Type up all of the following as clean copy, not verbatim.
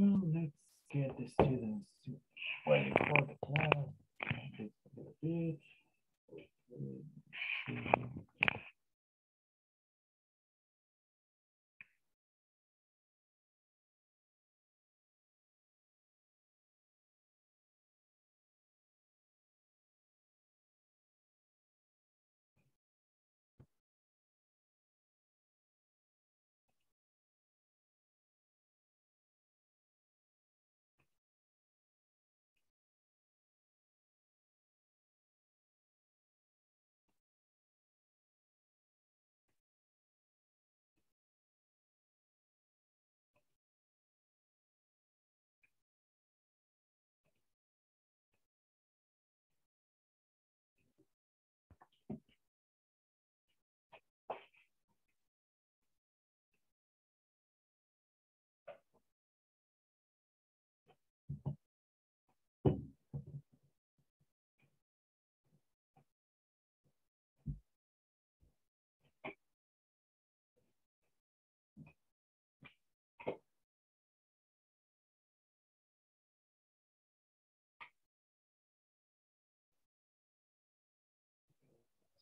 Let's get the students to wait for the class. Just a little bit.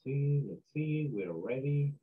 Let's see, we're ready.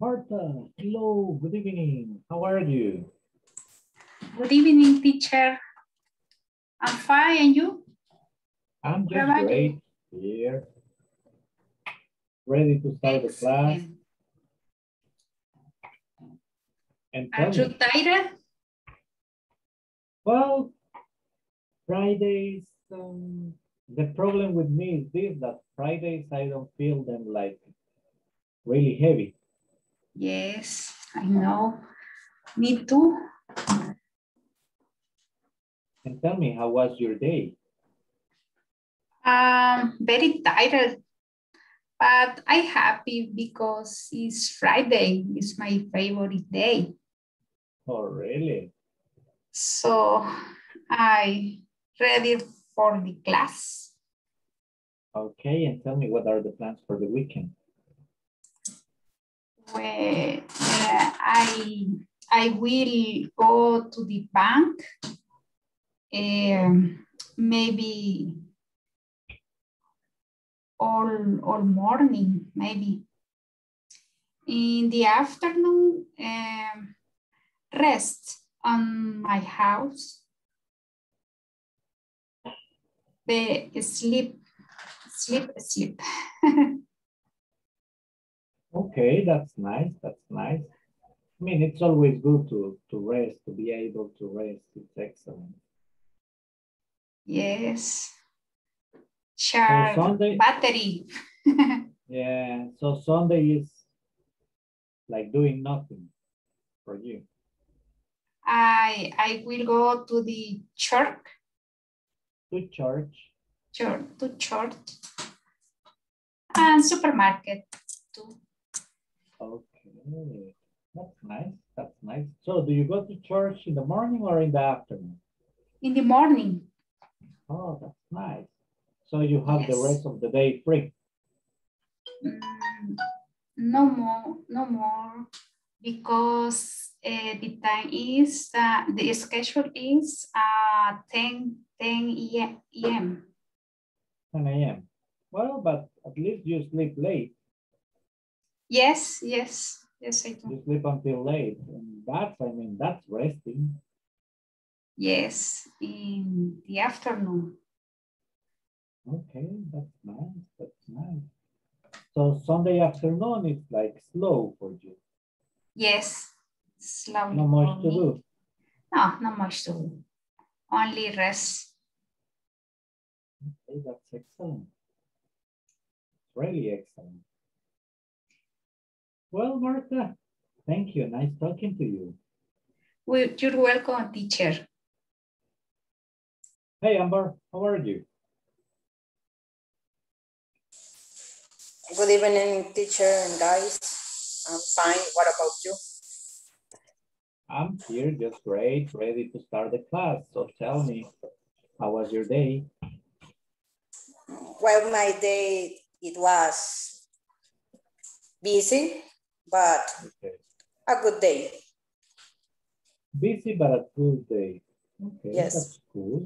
Marta, hello, good evening. How are you? Good evening, teacher. I'm fine, and you? I'm just great here. Ready to start the class. And are you tired? Well, Fridays, the problem with me is this, that Fridays, I don't feel them like really heavy. Yes, I know. Me too. And tell me, how was your day? Very tired, but I'm happy because it's Friday. It's my favorite day. Oh, really? So I'm ready for the class. Okay, and tell me, what are the plans for the weekend? Well, I will go to the bank, maybe all morning, maybe. In the afternoon, rest on my house, sleep. Okay, that's nice, that's nice. I mean, it's always good to rest, to be able to rest. It's excellent. Yes. Charge battery. Yeah, so Sunday is like doing nothing for you. I will go to the church. To church? Church, to church. And supermarket too. Okay. Okay, that's nice. That's nice. So do you go to church in the morning or in the afternoon? In the morning. Oh, that's nice. So you have the rest of the day free? No more, because the time is, the schedule is 10 a.m. 10 a.m. Well, but at least you sleep late. Yes, I do. You sleep until late, and that's resting. Yes, in the afternoon. Okay, that's nice, that's nice. So Sunday afternoon is like slow for you. Yes, slow. No much to do. No, not much to do. Only rest. Okay, that's excellent. Really excellent. Well, Marta, thank you. Nice talking to you. Well, you're welcome, teacher. Hey, Ambar, how are you? Good evening, teacher and guys. I'm fine. What about you? I'm here, just great, ready to start the class. So tell me, how was your day? Well, my day, it was busy, but a good day. Busy, but a good day. Okay, yes. That's cool.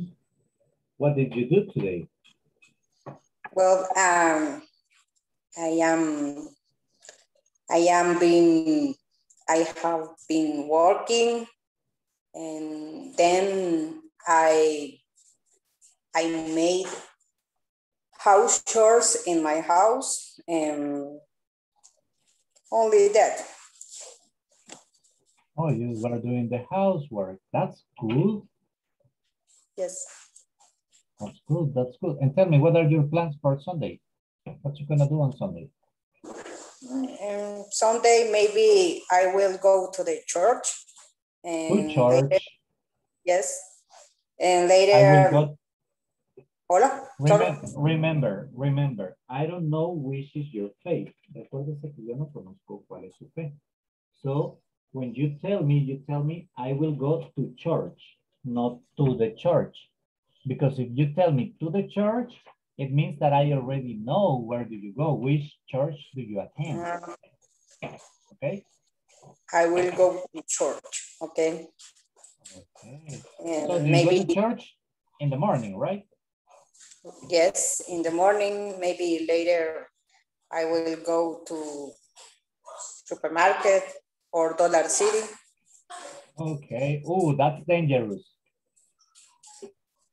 What did you do today? Well, I have been working, and then I made house chores in my house, and only that. Oh, you were doing the housework. That's cool. Yes. That's cool. That's cool. And tell me, what are your plans for Sunday? What you gonna do on Sunday? Sunday, maybe I will go to the church. And good church. Later, yes. And later. Hola. Remember, I don't know which is your faith. Recuérdese que yo no conozco cuál es su fe. So when you tell me, I will go to church, not to the church, because if you tell me to the church, it means that I already know where do you go, which church do you attend, okay? I will go to church, okay? Okay. So maybe you go to church in the morning, right? Yes, in the morning, maybe later I will go to supermarket or Dollar City. Okay, oh, that's dangerous.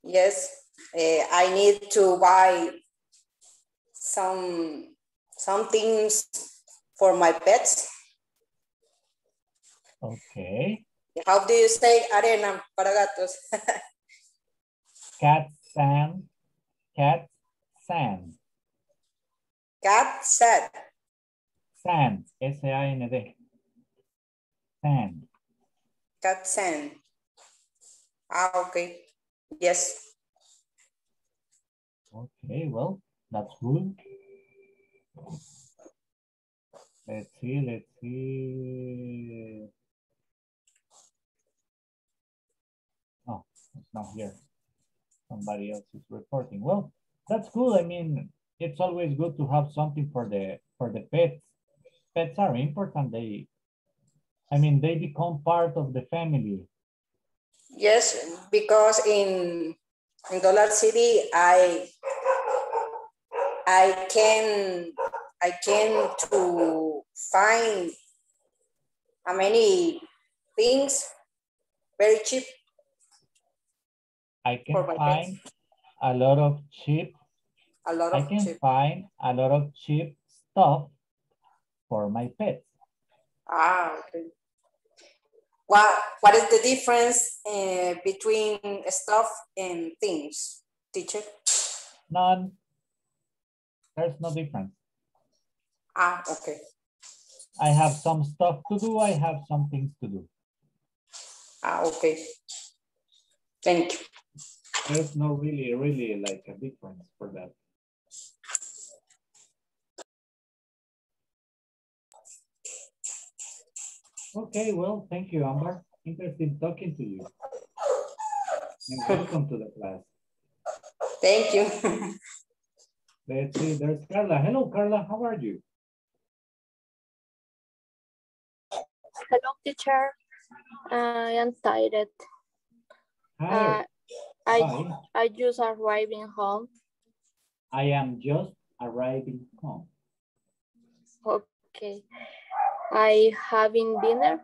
Yes. I need to buy some things for my pets. Okay. How do you say arena para gatos? Cat sand. S-A-N-D. Sand. Cat sand. Ah, okay. Yes. Okay, well, that's good. Let's see. Oh, it's not here. Somebody else is reporting. Well, that's cool. I mean, it's always good to have something for the pets. Pets are important. They become part of the family. Yes, because in Dollar City, I can to find many things very cheap. I can find a lot of cheap. I can find a lot of cheap stuff for my pets. Ah, okay. What is the difference between stuff and things, teacher? None. There's no difference. Ah, okay. I have some stuff to do. I have some things to do. Ah, okay. Thank you. There's no really like a difference for that. Okay, well, thank you, Ambar. Interesting talking to you. And welcome to the class. Thank you. Let's see, there's Carla. Hello, Carla, how are you? Hello, teacher. I am tired. Hi. I just arriving home. I am just arriving home. Okay. I having dinner.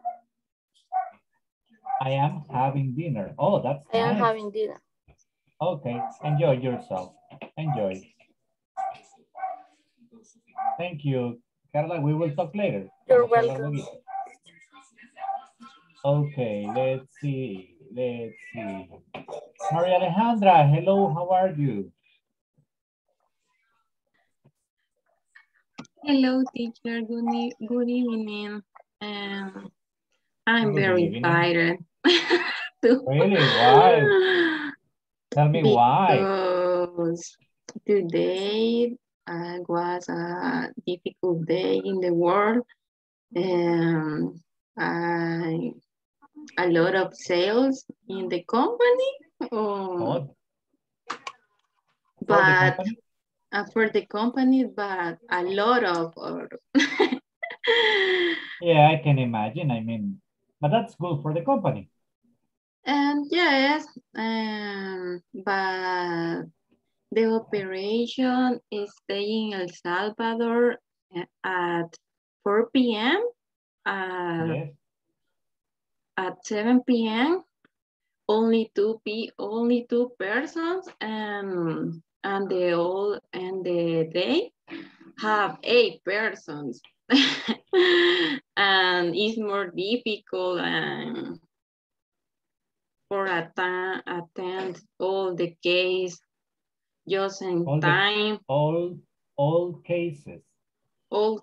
I am having dinner. Oh, that's nice. I am having dinner. Okay, enjoy yourself. Enjoy. Thank you, Carla. We will talk later. You're welcome. Okay, let's see. Let's see. Maria Alejandra, hello, how are you? Hello, teacher. Good evening. I'm very tired. Really? Why? Tell me why. Today was a difficult day in the world. A lot of sales in the company. But for the company, but a lot of yeah, I can imagine. I mean, but that's good for the company. Yes, but the operation is staying in El Salvador at 4 p.m. Yes. At 7 p.m. Only two persons and they all and they have 8 persons. And it's more difficult for attend all the case just in all time. All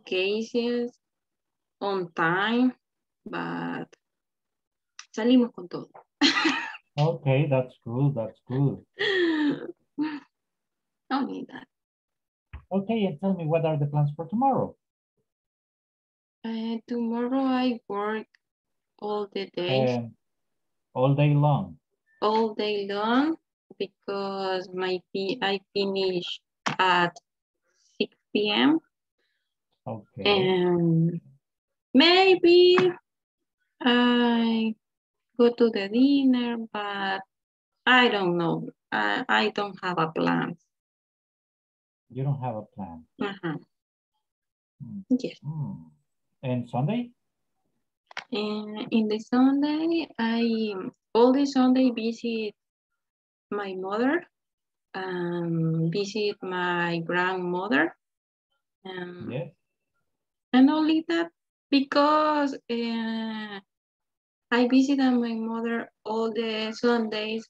cases on time, but salimos con todo. Okay, that's cool. That's cool. Don't need that. Okay, and tell me, what are the plans for tomorrow? Tomorrow I work all the day. All day long? All day long, because I finish at 6 p.m. Okay. And maybe I go to the dinner, but I don't know. I don't have a plan. You don't have a plan? Uh-huh. Mm. Yes. Mm. And Sunday? In the Sunday, I only Sunday visit my mother, visit my grandmother. Yes. And only that, because I visit my mother all the Sundays.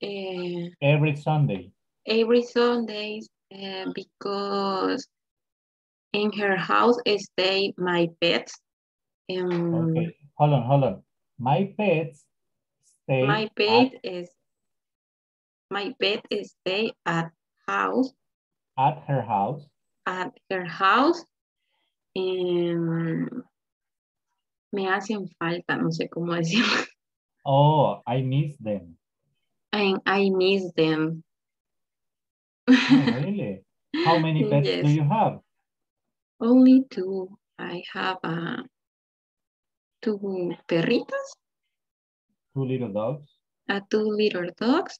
Every Sunday? Every Sundays, because in her house stay my pets. Okay, hold on. My pet stay at house. At her house. At her house. Me hacen falta, no sé cómo decirlo. Oh, I miss them. And I miss them. Oh, really? How many pets do you have? Only 2. I have a 2 perritos. 2 little dogs. 2 little dogs.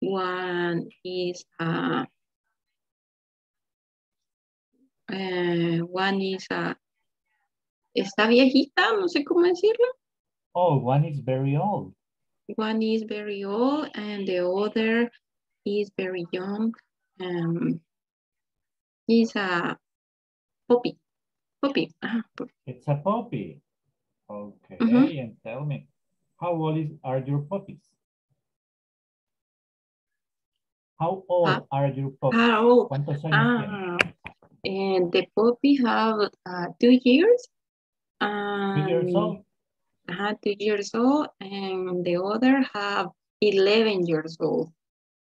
One is está viejita, no sé cómo decirlo. Oh, one is very old. One is very old and the other is very young. It's a puppy. Puppy. It's a puppy. Okay. Mm-hmm. And tell me, how old are your puppies? How old are your puppies? How old? ¿Cuántos años tienen? And the puppy have 2 years. 2 years old? 2 years old. And the other have 11 years old.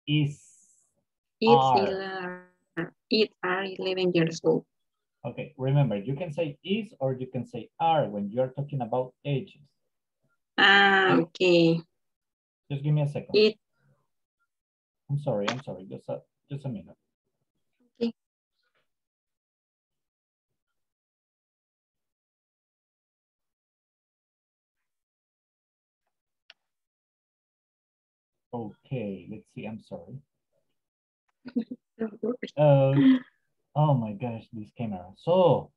It's 11 years old. Okay, remember, you can say is or you can say are when you're talking about ages. Okay. Just give me a second. I'm sorry, just a minute. Okay. Okay, let's see, I'm sorry. Oh my gosh, this camera. So,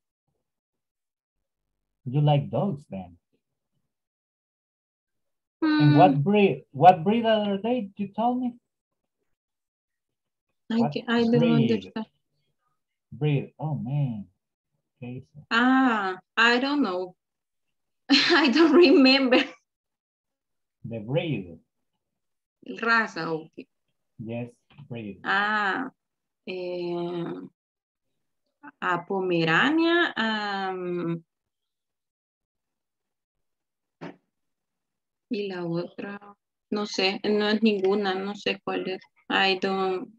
you like dogs then? And what breed are they? You told me. I don't understand. Breed. Oh man. Okay. I don't know. I don't remember. The breed. Raza. Okay. Yes, breed. A Pomerania, y la otra, no sé, no es ninguna, no sé cuál es. I don't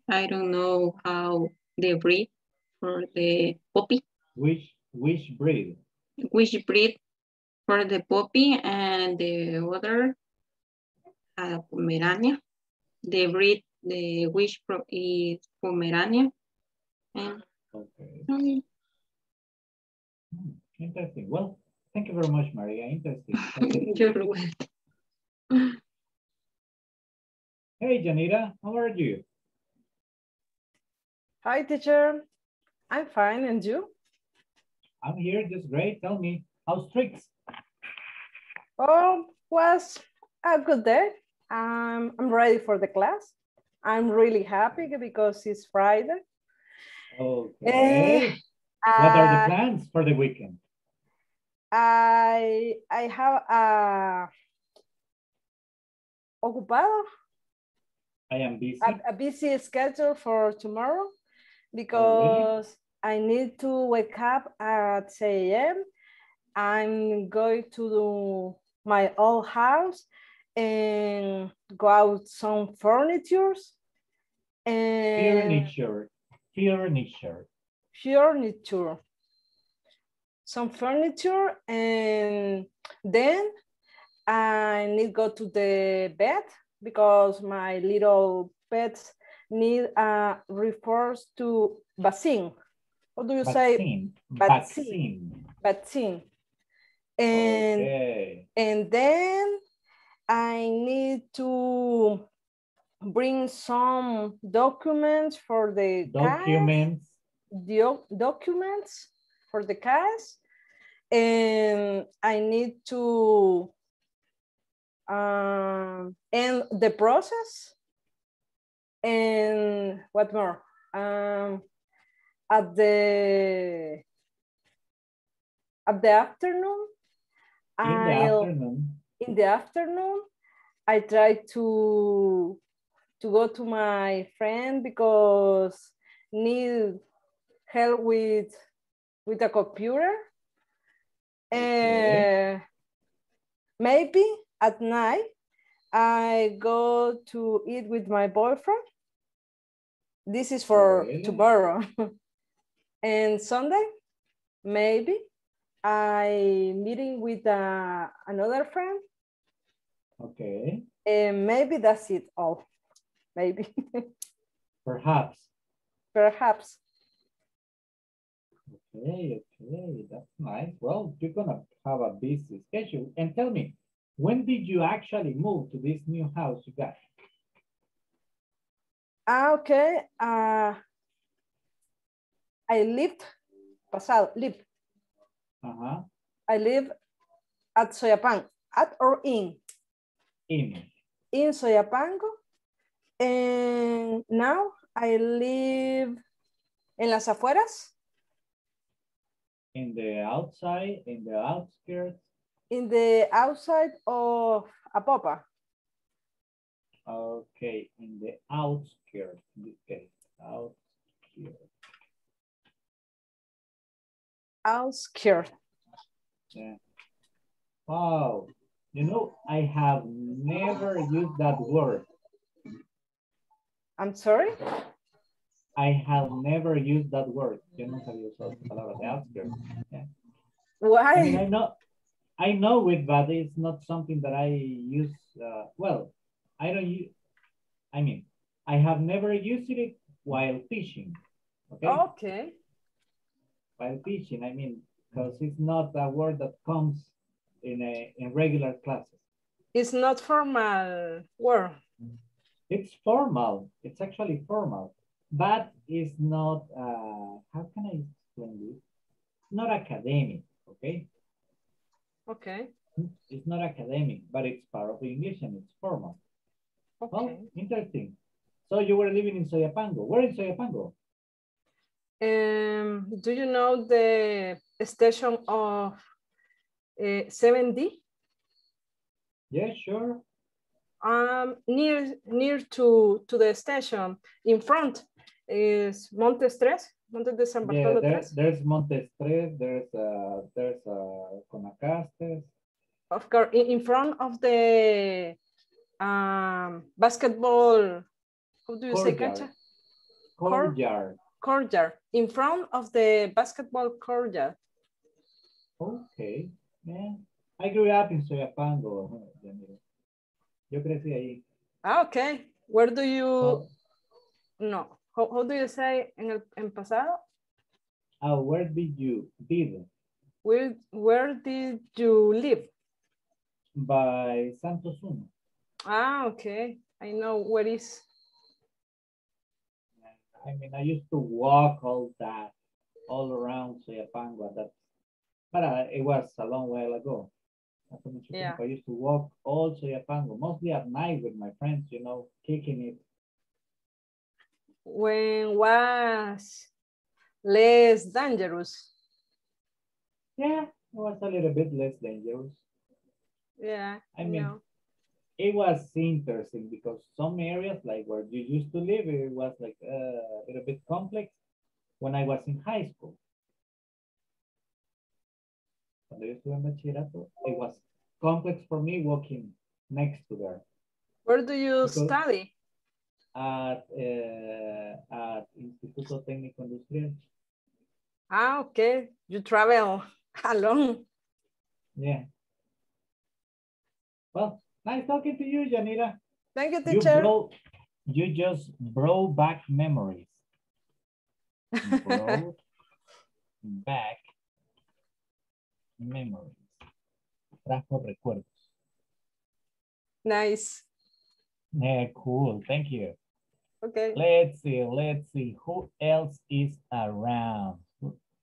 know how the breed for the puppy. Which breed? Which breed for the puppy and the other, a Pomerania. The breed, the which is Pomerania. And okay. Interesting. Well, thank you very much, Maria. Interesting. You're welcome. Hey, Janira, how are you? Hi, teacher. I'm fine, and you? I'm here, just great. Tell me, how's tricks? Oh, was a good day. I'm ready for the class. I'm really happy because it's Friday. Okay. What are the plans for the weekend? I have a ocupado. I am busy. A busy schedule for tomorrow because I need to wake up at 6 a.m. I'm going to do my old house and go out some furnitures. And furniture. Some furniture, and then I need to go to the vet because my little pets need a reference to vaccine. What do you say? Vaccine. And, okay. And then I need to bring some documents for the documents for the class, and I need to end the process. And what more? In the afternoon, I try to go to my friend because need help with a computer. Okay. Maybe at night, I go to eat with my boyfriend. This is for tomorrow. And Sunday, maybe I meeting with another friend. Okay. And maybe that's it all. Maybe. Perhaps. Okay, that's nice. Well, you're gonna have a busy schedule. And tell me, when did you actually move to this new house you got? Okay. I live at Soyapango, in Soyapango. And now I live in Las Afueras. In the outskirts? In the outside of Apopa. Okay, in the outskirts. Okay, outskirts. Yeah. Wow, you know, I have never used that word. I'm sorry? I have never used that word. Yo nunca había usado esa palabra de outskirts. Yeah. Why? I mean, I know it, but it's not something that I use. Well, I don't use. I mean, I have never used it while fishing. Okay. Okay. While fishing, I mean, because it's not a word that comes in regular classes. It's not formal word. It's formal. It's actually formal. But it's not, how can I explain this? It's not academic, okay? Okay. It's not academic, but it's part of English and it's formal. Okay. Well, interesting. So you were living in Soyapango. Where in Soyapango? Do you know the station of 7D? Yeah, sure. Near to the station, in front, is Monte Estres, Monte de San Bartolo. Yeah, there's Monte Estres, there's Conacastes. Of course, in front of the basketball, how do you courtyard. Say? Courtyard. Courtyard, in front of the basketball courtyard. Okay, yeah. I grew up in Soyapango. Yo crecí ahí. Ah, okay. Where do you... Oh. No. How do you say en pasado? Oh, where did you live? Where did you live? By Santos Uno. Ah, okay. I know where is. I mean, I used to walk all around Soyapango. But it was a long while ago. Yeah. I used to walk all Soyapango, mostly at night with my friends, you know, kicking it. When was less dangerous? Yeah, it was a little bit less dangerous. Yeah, I mean, no. It was interesting because some areas like where you used to live, it was like a little bit complex when I was in high school. It was complex for me walking next to there. Where do you study? At Instituto Tecnico Industrial. Ah, okay. You travel alone. Yeah. Well, nice talking to you, Janira. Thank you, teacher. You just brought back memories. Brought back memories. Trajo recuerdos. Nice. Yeah, cool. Thank you. Okay. Let's see who else is around.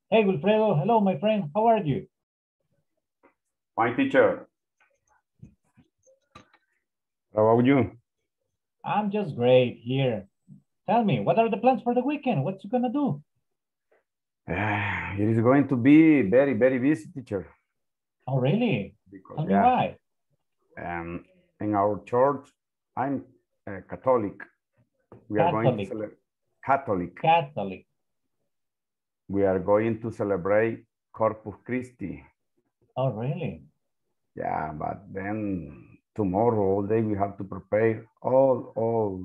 Hey, Wilfredo. Hello, my friend. How are you? Fine, teacher. How are you? I'm just great here. Tell me, what are the plans for the weekend? What you gonna do? It is going to be very, very busy, teacher. Oh, really? Because, yeah. Why? In our church, I'm Catholic. We are going to celebrate Catholic. We are going to celebrate Corpus Christi. Oh, really? Yeah, but then tomorrow all day we have to prepare all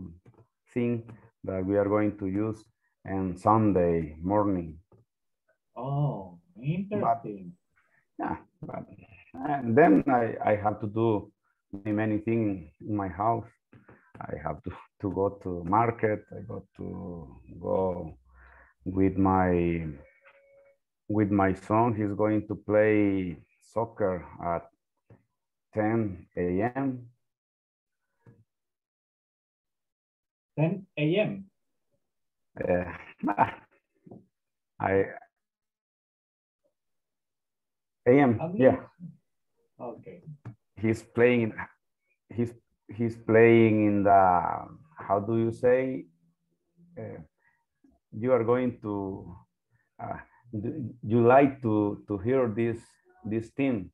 things that we are going to use on Sunday morning. Oh, interesting. But, yeah, but and then I have to do many things in my house. I have to go to market. I got to go with my son. He's going to play soccer at 10 a.m. 10 a.m. I am, yeah. Okay. He's playing in the, how do you say? You are going to, you like to hear this team.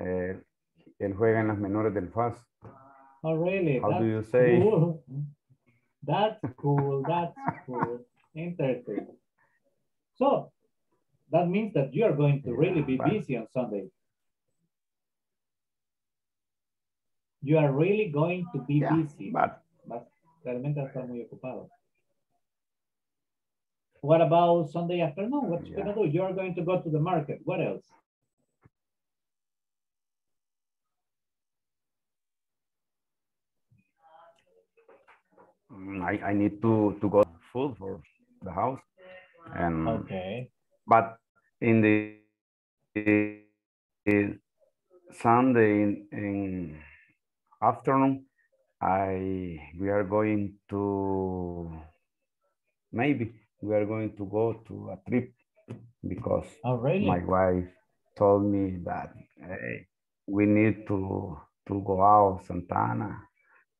Él juega en las menores del FAS. Oh, really? How do you say? Cool. That's cool. Interesting. So, that means that you are going to really be busy on Sunday. You are really going to be busy. But realmente está muy ocupado. What about Sunday afternoon? What you gonna do? You're going to go to the market. What else? I need to go food for the house. And okay. But in the Sunday in afternoon, we are going to maybe we are going to go to a trip because my wife told me that hey, we need to go out Santana,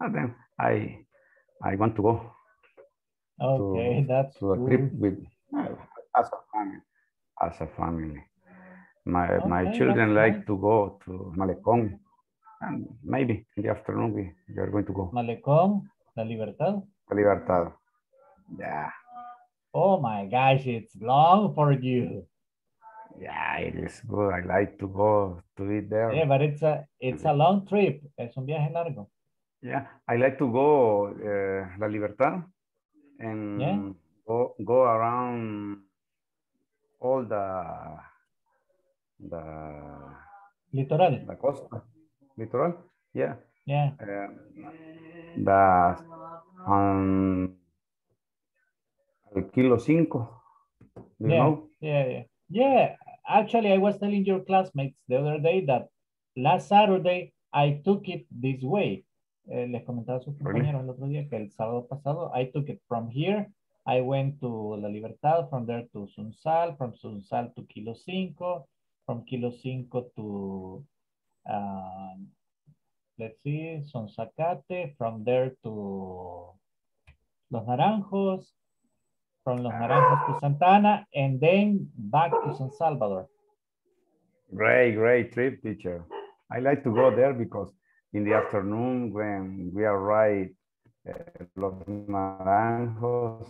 and then I want to go. Okay, that's to a trip with as a family. My children like to go to Malecón, and maybe in the afternoon we are going to go. Malecón, La Libertad. La Libertad. Yeah. Oh my gosh, it's long for you. Yeah, it is good. I like to go to eat there. Yeah, but it's a long trip. Es un viaje largo. Yeah, I like to go La Libertad and go around all the Litoral. The costa. Litoral, yeah. Yeah. The Kilo 5, you know? Yeah, yeah. Yeah, actually I was telling your classmates the other day that last Saturday I took it this way. Les comentaba a sus compañeros el otro día que el sábado pasado I took it from here. I went to La Libertad, from there to Sunsal, from Sunsal to Kilo 5, from Kilo 5 to let's see, Sonsacate, from there to Los Naranjos, from Los Naranjos to Santana, and then back to San Salvador. Great trip, teacher. I like to go there because in the afternoon when we arrive at Los Naranjos,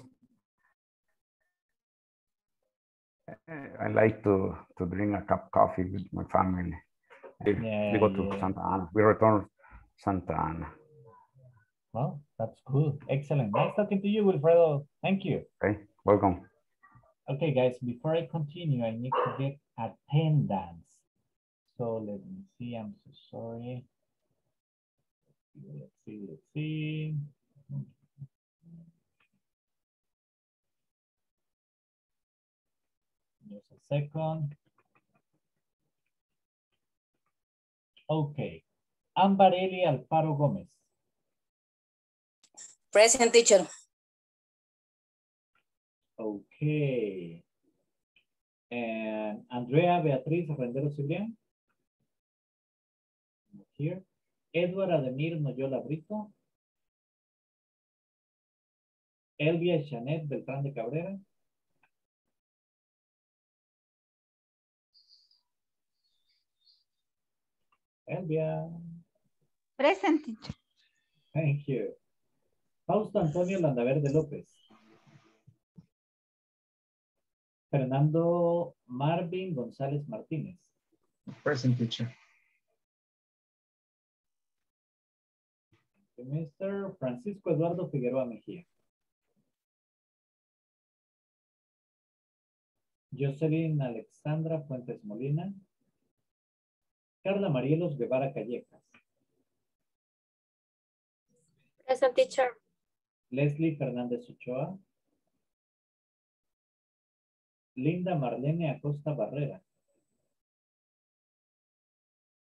I like to drink a cup of coffee with my family. We go to Santa Ana. We return Santa Ana. Well, that's cool. Excellent. Nice talking to you, Wilfredo. Thank you. Okay, welcome. Okay, guys, before I continue, I need to get attendance. So let me see. I'm so sorry. Let's see. Just a second. Okay, Ambarelli Alfaro Gomez. Present, teacher. Okay. And Andrea Beatriz Rendero Silvian. Here. Edward Ademir Noyola Brito. Elvia Janet Beltrán de Cabrera. Elvia. Present. Thank you. Fausto Antonio Landaverde López. Fernando Marvin González Martínez. Present, teacher. Mr. Francisco Eduardo Figueroa Mejía. Jocelyn Alexandra Fuentes Molina. Carla Marielos Guevara Callejas. Present, teacher. Leslie Fernández Ochoa. Linda Marlene Acosta Barrera.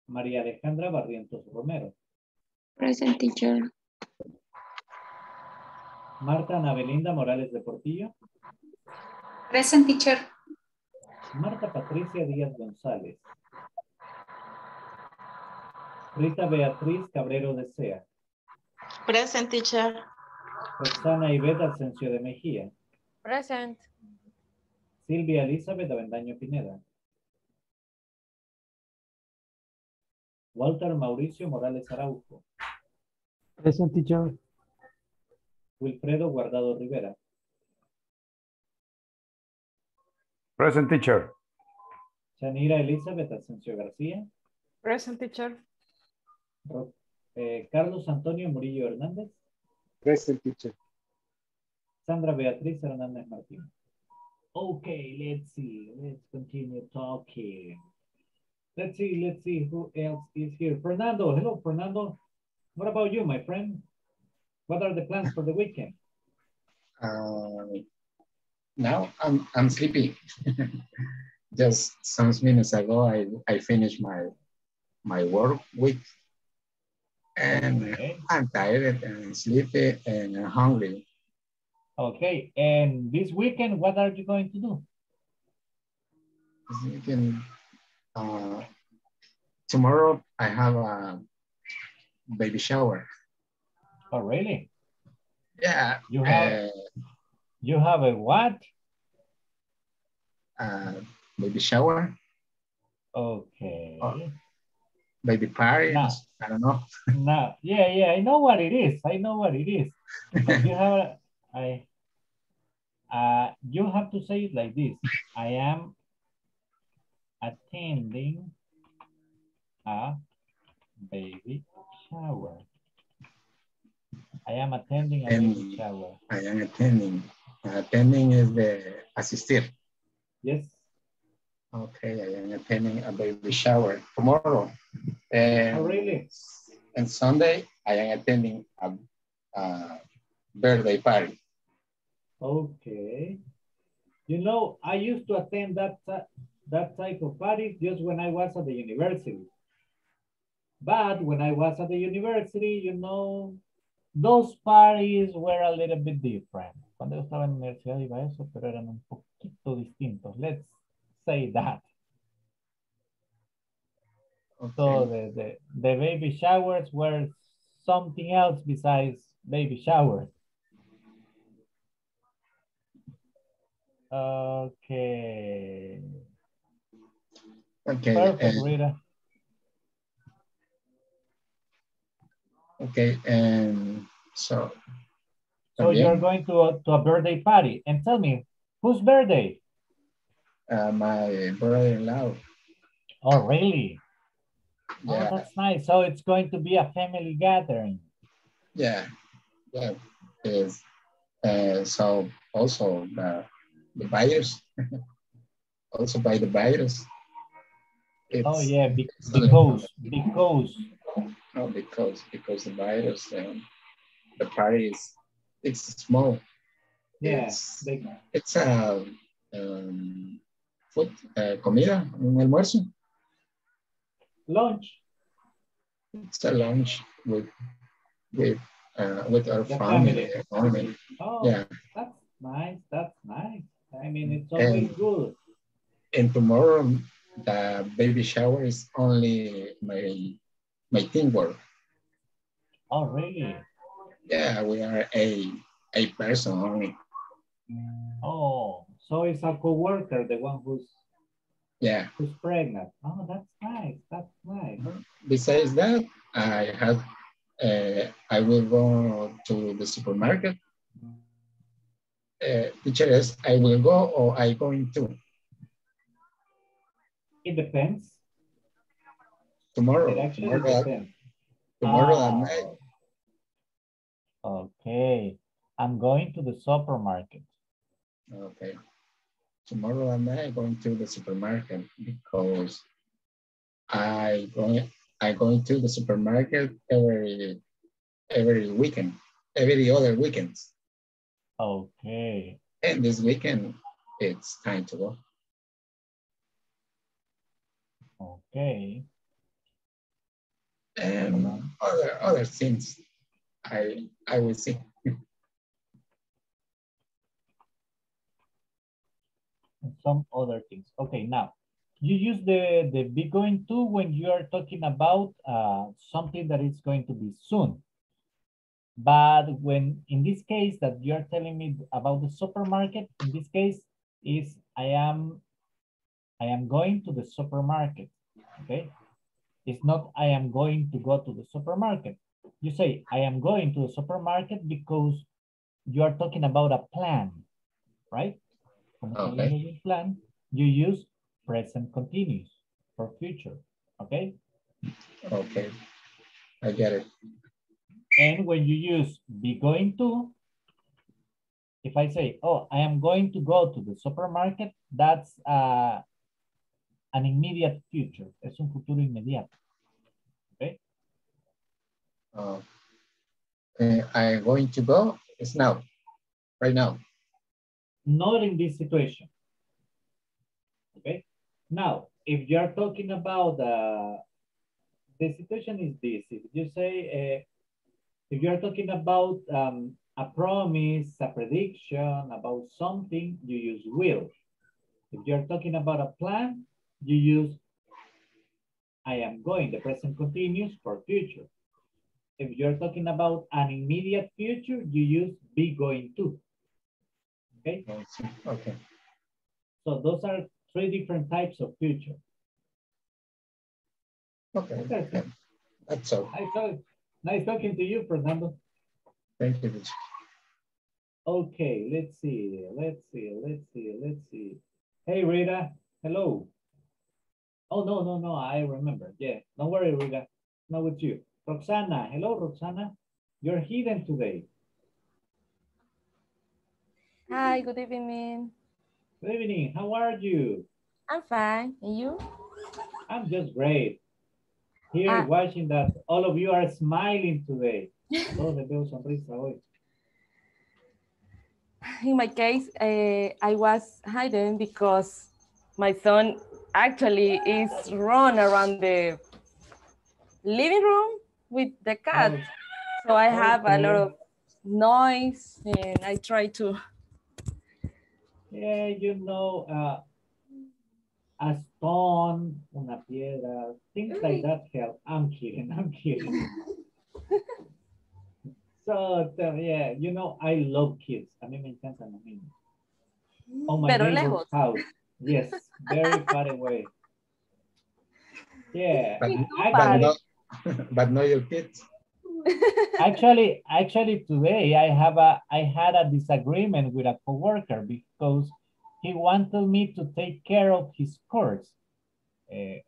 María Alejandra Barrientos Romero. Present, teacher. Marta Ana Belinda Morales de Portillo. Present, teacher. Marta Patricia Díaz González. Rita Beatriz Cabrero de Sea. Present, teacher. Roxana Ivette Asensio de Mejía. Present. Silvia Elizabeth Avendaño Pineda. Walter Mauricio Morales Araujo. Present, teacher. Wilfredo Guardado Rivera. Present, teacher. Janira Elizabeth Asensio García. Present, teacher. Carlos Antonio Murillo Hernández. Present, teacher. Sandra Beatriz Hernández Martín. Okay, let's see. Let's continue talking. Let's see who else is here. Fernando, hello, Fernando. What about you, my friend? What are the plans for the weekend? Now I'm sleepy. Just some minutes ago, I finished my work week. And okay. I'm tired and sleepy and hungry. Okay, and this weekend, what are you going to do? This weekend, tomorrow I have a baby shower. Oh, really? Yeah. You have a what? Baby shower. Okay. Oh. Baby party, no. I don't know. No, yeah, I know what it is. You have, you have to say it like this. I am attending a baby shower. Attending is the asistir. Yes. Okay, I am attending a baby shower tomorrow. And, oh, really? And Sunday, I am attending a birthday party. Okay. You know, I used to attend that type of party just when I was at the university. But when I was at the university, you know, those parties were a little bit different. Cuando yo estaba en la universidad iba a eso, pero eran un poquito distintos. Let's say that. Okay. So the baby showers were something else besides baby showers. Okay. Okay. Perfect, Rita. Okay, and so yeah. You're going to a birthday party, and tell me whose birthday? My brother-in-law. Oh, really? Yeah. Oh, that's nice. So it's going to be a family gathering. Yeah, it is. So also the virus, also by the virus. Oh yeah, because the virus and the party it's small. Yes, yeah, it's a food, comida, un almuerzo. Lunch. It's a lunch with our family. Oh, yeah. That's nice. I mean, it's always good. And tomorrow, the baby shower is only my teamwork. Oh, really? Yeah, we are a person only. Oh, so it's a co-worker, the one who's. Yeah. Who's pregnant? Oh, that's nice. Besides that, I will go to the supermarket. Teacher, I will go or I going to? It depends. Tomorrow. It actually depends. Tomorrow at night. Okay. I'm going to the supermarket. Okay. Tomorrow at night, I'm going to the supermarket because I going to the supermarket every weekend, every other weekends. Okay. And this weekend, it's time to go. Okay. And other things, I will see. Some other things. Okay, now you use the be going to when you are talking about something that is going to be soon. But when in this case that you are telling me about the supermarket, in this case is I am going to the supermarket. Okay, it's not I am going to go to the supermarket. You say I am going to the supermarket because you are talking about a plan, right? Okay. Plan, you use present continuous for future. Okay. Okay. I get it. And when you use be going to, If I say, oh, I am going to go to the supermarket, that's an immediate future. Es un futuro inmediato. Okay. I'm going to go. It's now. Right now. Not in this situation. Okay. Now, if you are talking about the situation is this. If you say, if you are talking about a promise, a prediction about something, you use will. If you're talking about a plan, you use I am going, the present continuous for future. If you're talking about an immediate future, you use be going to. Okay? Okay. So those are three different types of future. Okay. Okay. That's all. Nice talking to you, Fernando. Thank you. Okay, let's see. Hey, Rita, hello. Oh, no, I remember. Yeah, don't worry, Rita, not with you. Roxana, hello, Roxana. You're hidden today. Hi, good evening. Good evening, how are you? I'm fine, and you? I'm just great. Here, watching that all of you are smiling today. In my case, I was hiding because my son actually is run around the living room with the cat. So I have a lot of noise and I try to. Yeah, you know, a stone, una piedra, things like that help. I'm kidding. So, yeah, you know, I love kids. A mí me encantan los niños. On my neighbor's house. Yes, very far away. Yeah. But not your kids. Actually, today I had a disagreement with a coworker because he wanted me to take care of his course. Un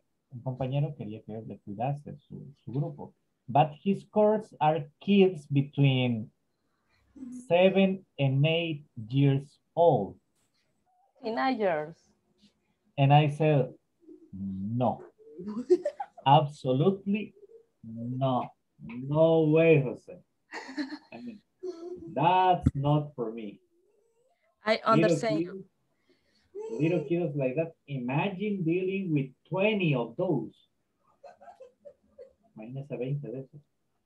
compañero quería que le cuidase su grupo. But his course are kids between 7 and 8 years old. Teenagers. And I said, no, absolutely no. No way, Jose. I mean, that's not for me. I understand you. Little kids like that. Imagine dealing with 20 of those.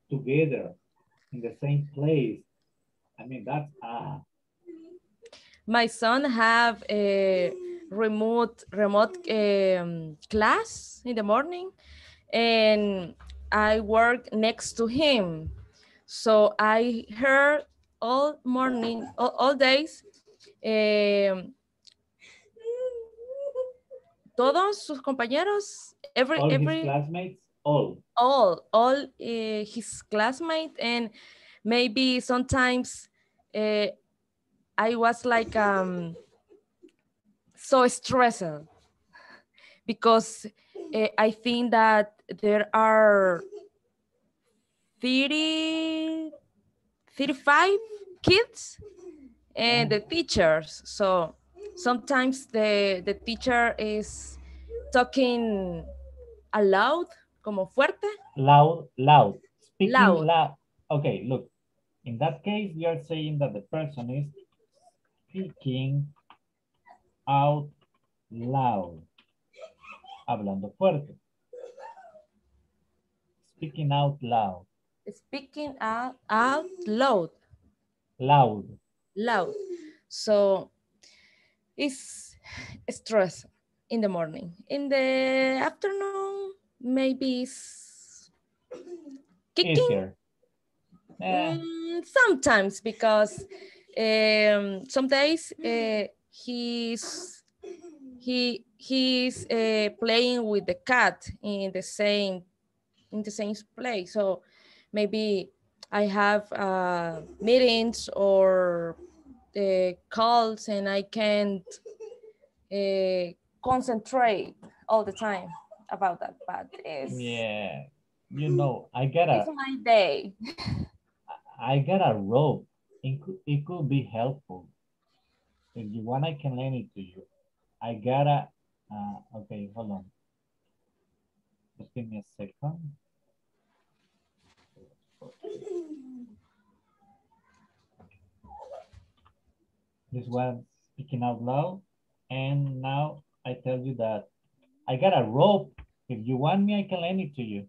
Together in the same place. I mean, that's My son have a remote class in the morning, and I work next to him. So I heard all morning, all days, todos sus compañeros, every classmates. All his classmates, and maybe sometimes I was like so stressed because I think that there are 35 kids and the teachers. So sometimes the teacher is talking aloud. Como fuerte? Loud. Speaking loud. Okay, look. In that case, you are saying that the person is speaking out loud. Hablando fuerte. Speaking out loud. Speaking out loud. Loud. So it's stress in the morning. In the afternoon, maybe kicking. Sometimes, because some days he's playing with the cat in the same place. So maybe I have meetings or calls, and I can't concentrate all the time about that, but it's... Yeah, you know, it's my day. I get a rope. It could be helpful. If you want, I can lend it to you. I gotta, okay, hold on. Just give me a second. This one speaking out loud. And now I tell you that I got a rope. If you want me, I can lend it to you.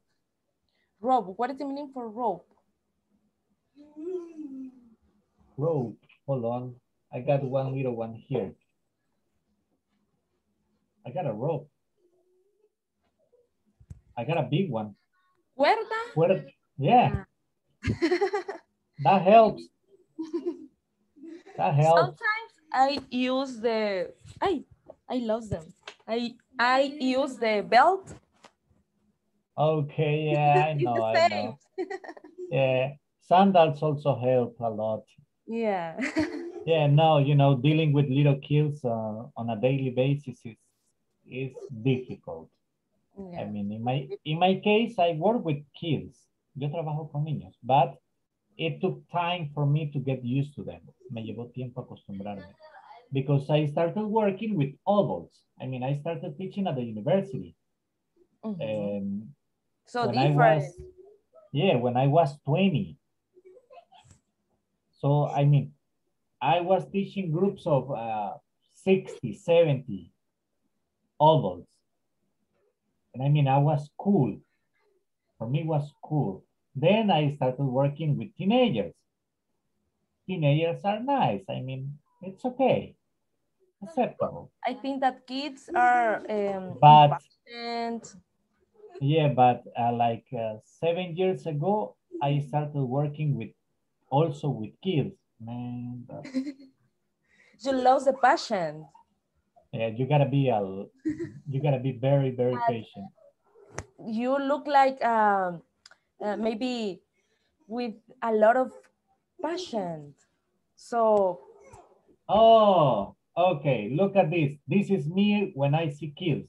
Rope, what is the meaning for rope? Rope, hold on. I got one little one here. I got a rope. I got a big one. Cuerda? Yeah. That helps. That helps. Sometimes I use the, I love them. I use the belt. Okay, yeah, I know. I know. Yeah, sandals also help a lot. Yeah. Yeah, no, you know, dealing with little kids on a daily basis is difficult. Yeah. I mean, in my case, I work with kids. Yo trabajo con niños, but it took time for me to get used to them. Me llevó tiempo acostumbrarme. Because I started working with adults. I mean, I started teaching at the university. Mm-hmm. So different. When I was 20. So, I mean, I was teaching groups of 60, 70 adults. And I mean, I was cool. For me, it was cool. Then I started working with teenagers. Teenagers are nice. I mean, it's okay. Acceptable. I think that kids are... But 7 years ago, I started working also with kids. Man, you lost the passion. Yeah, you gotta be very, very patient. You look like maybe with a lot of passion. So. Oh, okay. Look at this. This is me when I see kids.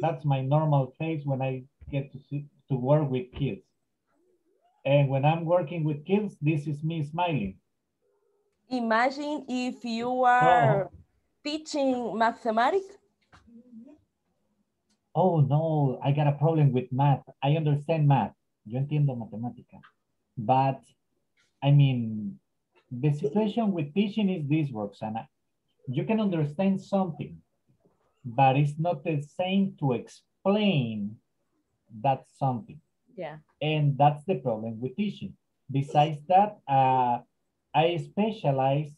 That's my normal face when I get to work with kids. And when I'm working with kids, this is me smiling. Imagine if you are teaching mathematics. Oh, no, I got a problem with math. I understand math. Yo entiendo matemática. But, I mean, the situation with teaching is this, Roxana. You can understand something, but it's not the same to explain that something. Yeah. And that's the problem with teaching. Besides that, I specialize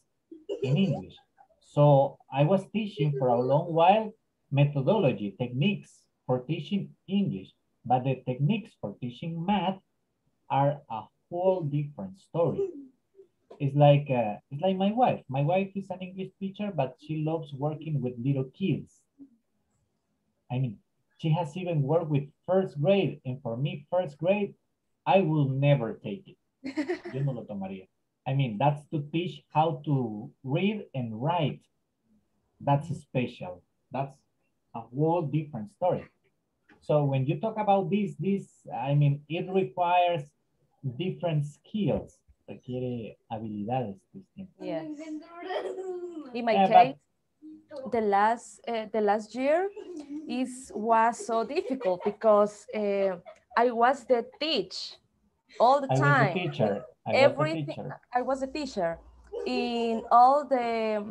in English. So I was teaching for a long while methodology, techniques for teaching English. But the techniques for teaching math are a whole different story. It's like my wife. My wife is an English teacher, but she loves working with little kids. I mean, she has even worked with first grade. And for me, first grade, I will never take it. Yo no lo tomaría. I mean, that's to teach how to read and write. That's special. That's a whole different story. So when you talk about this, I mean, it requires different skills. Requiere habilidades. Yes. In my case, the last year was so difficult because I was the teacher all the time. I was a teacher in all the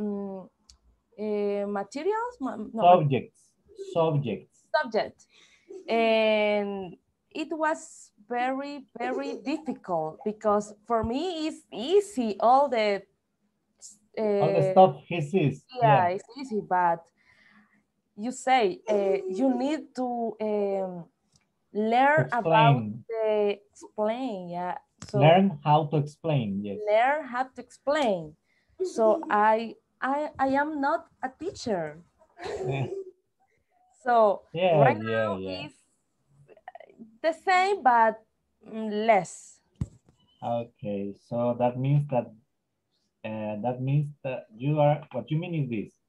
materials. Subjects. And it was very, very difficult because for me it's easy. All the stuff he sees. Yeah, it's easy, but you say you need to learn about the explain. Yeah. So learn how to explain. Yes. Learn how to explain. So I am not a teacher. Yeah. So right now it's the same, but less. Okay, so that means that you are, what you mean is this.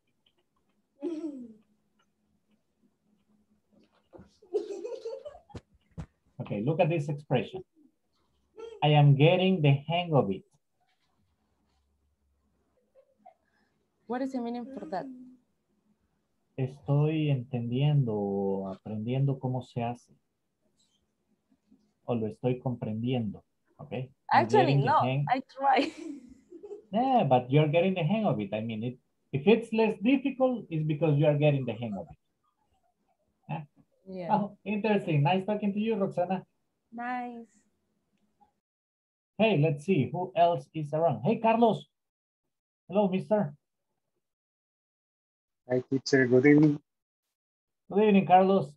Okay, look at this expression. I am getting the hang of it. What is the meaning for that? Estoy entendiendo, aprendiendo cómo se hace. O lo estoy comprendiendo. Okay. Actually, no. I try. Yeah, but you're getting the hang of it. I mean, if it's less difficult, it's because you are getting the hang of it. Yeah. Yeah. Oh, interesting. Nice talking to you, Roxana. Nice. Hey, let's see who else is around. Hey, Carlos. Hello, mister. Hi, teacher. Good evening. Good evening, Carlos.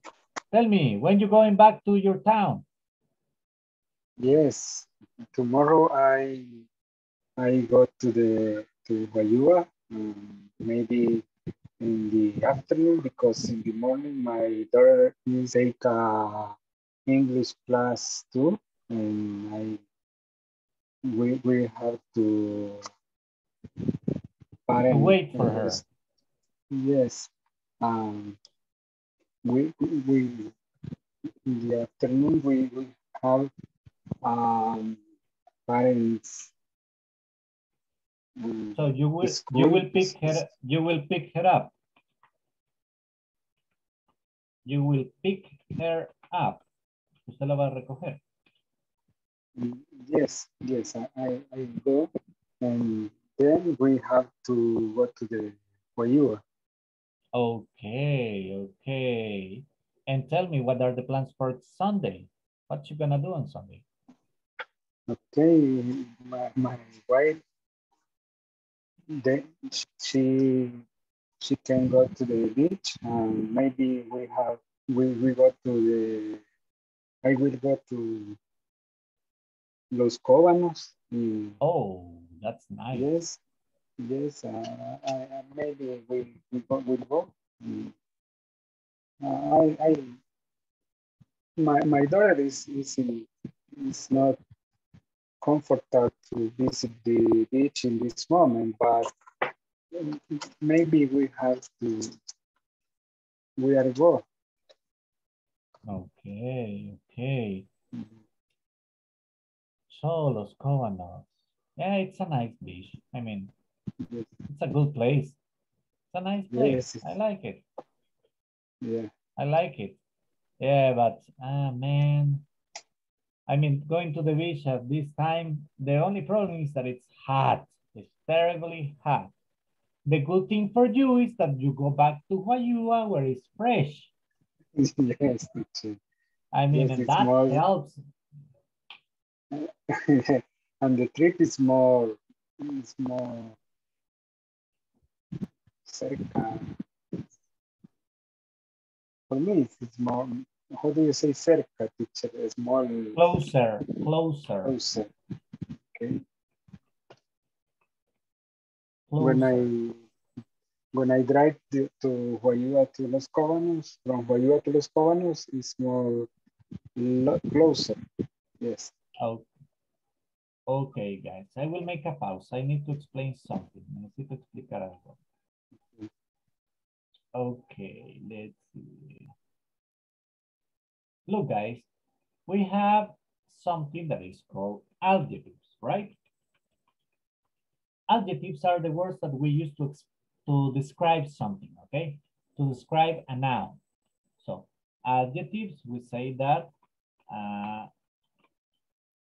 Tell me, when you're going back to your town? Yes, tomorrow I go to Juayúa, maybe in the afternoon, because in the morning my daughter is take English class too, and we have to wait for her. Yes, we in the afternoon we have parents. So you will pick her up. Usted la va a recoger. Yes, I go, and then we have to go to the Joayúa. Okay. And tell me, what are the plans for Sunday? What you gonna do on Sunday? Okay, my wife, then she can go to the beach, and maybe we go to I will go to Los Cobanos. Oh, that's nice. Yes. Maybe we will go. My daughter is not comfortable to visit the beach in this moment, but maybe we are go. Okay. Mm-hmm. So Los Cobanos, yeah, it's a nice beach. I mean, yes. It's a good place. It's a nice place. Yes, I like it. Yeah, I like it. Yeah, but man. I mean, going to the beach at this time, the only problem is that it's hot. It's terribly hot. The good thing for you is that you go back to Juayúa where it's fresh. Yes, I mean, yes, and that more, helps. And the trip is more cerca. For me, it's more. How do you say cerca, teacher? Small. Closer. Okay. Closer. When I drive to Juayúa to Los Cobanos, from Juayúa to Los Cobanos, it's more closer. Yes. Okay, guys. I will make a pause. I need to explain something. Necesito explicar algo. Okay, let's see. Look, guys, we have something that is called adjectives, right? Adjectives are the words that we use to describe something, okay? To describe a noun. So adjectives, we say that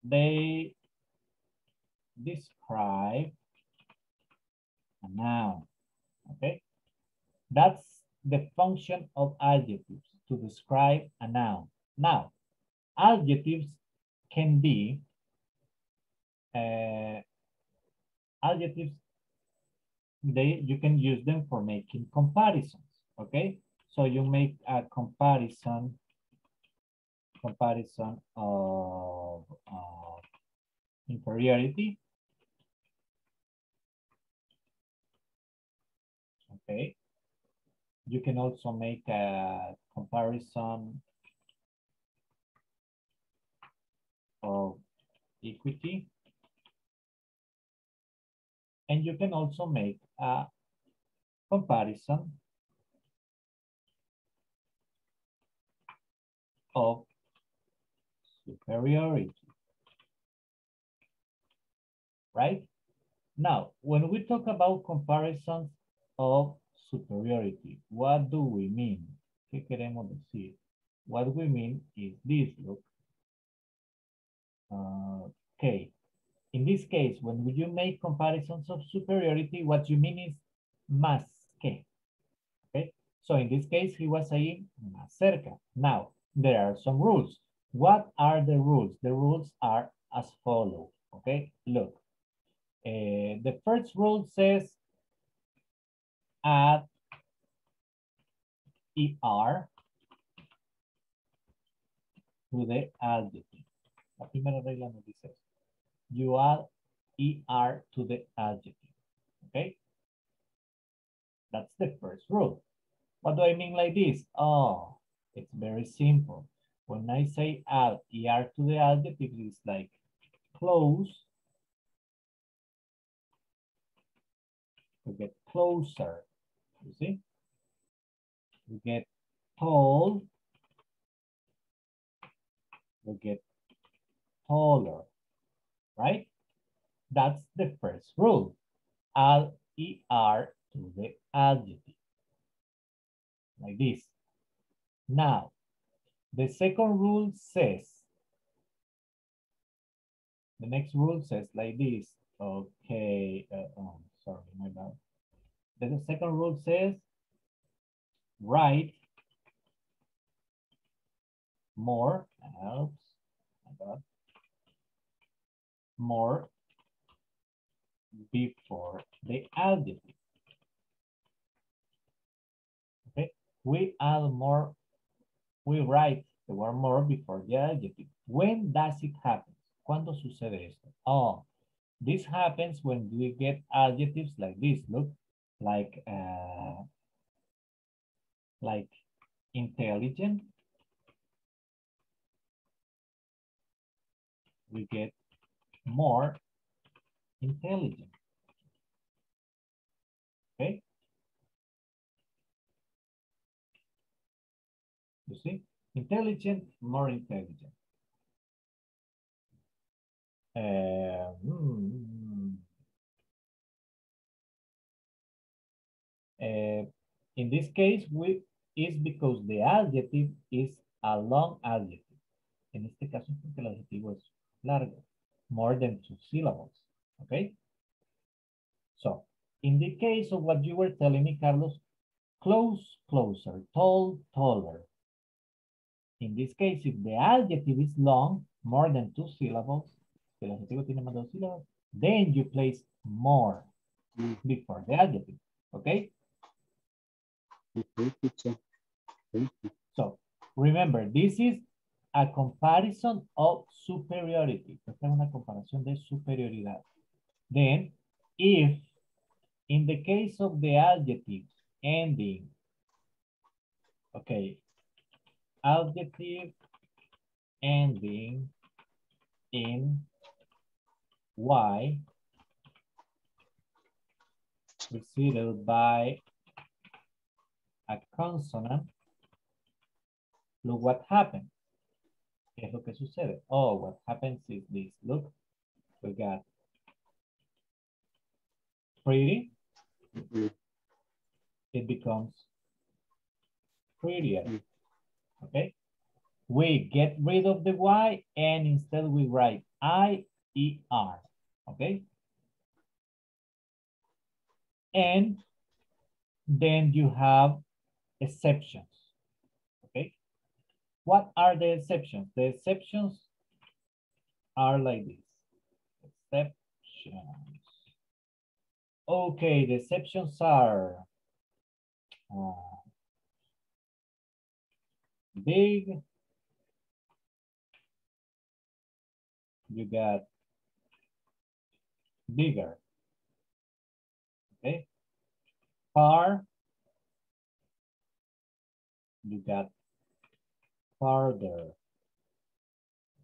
they describe a noun, okay? That's the function of adjectives, to describe a noun. Now, adjectives, you can use them for making comparisons, okay? So you make a comparison of inferiority, okay? You can also make a comparison of equity, and you can also make a comparison of superiority, right? Now, when we talk about comparisons, of superiority. What do we mean? ¿Qué queremos decir? What we mean is this, look. Okay. In this case, when you make comparisons of superiority, what you mean is más que. Okay. So in this case, he was saying más cerca. Now, there are some rules. What are the rules? The rules are as follows. Okay, look. The first rule says add ER to the adjective. La primera regla nos dice eso. You add ER to the adjective. Okay? That's the first rule. What do I mean like this? Oh, it's very simple. When I say add ER to the adjective, it's like close. We get closer, you see? We get tall. We get taller, right? That's the first rule. Add ER to the adjective, like this. Now, the second rule says, the next rule says like this. Okay, sorry, my bad. Then the second rule says, write more, oops, my bad, more before the adjective. Okay, we add more, we write the word more before the adjective. When does it happen? ¿Cuándo sucede esto? Oh, this happens when we get adjectives like this, look, like intelligent. We get more intelligent, okay? You see, intelligent, more intelligent. In this case, we is because the adjective is a long adjective. En este caso, porque el adjetivo es largo, more than 2 syllables. Okay. So, in the case of what you were telling me, Carlos, close, closer, tall, taller. In this case, if the adjective is long, more than 2 syllables. El adjetivo tiene más de 2 sílabas, then you place more before the adjective, okay? So, remember, this is a comparison of superiority. Esta es una comparación de superioridad. Then, if in the case of the adjective ending, okay, adjective ending in Y preceded by a consonant, look what happens. ¿Qué es lo que sucede? Oh, what happens is this. Look, we got pretty. It becomes prettier. Okay? We get rid of the Y and instead we write I-E-R. Okay, and then you have exceptions. Okay, what are the exceptions? The exceptions are like this. Exceptions. Okay, the exceptions are big. You got bigger, okay, far, you got farther,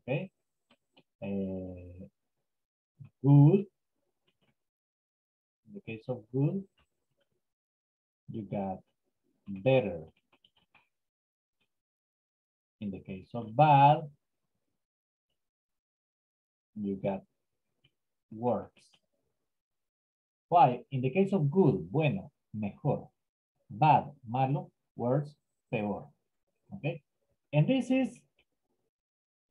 okay, good, in the case of good, you got better, in the case of bad, you got worse. Why? In the case of good, bueno, mejor. Bad, malo, worse, peor. Okay? And this is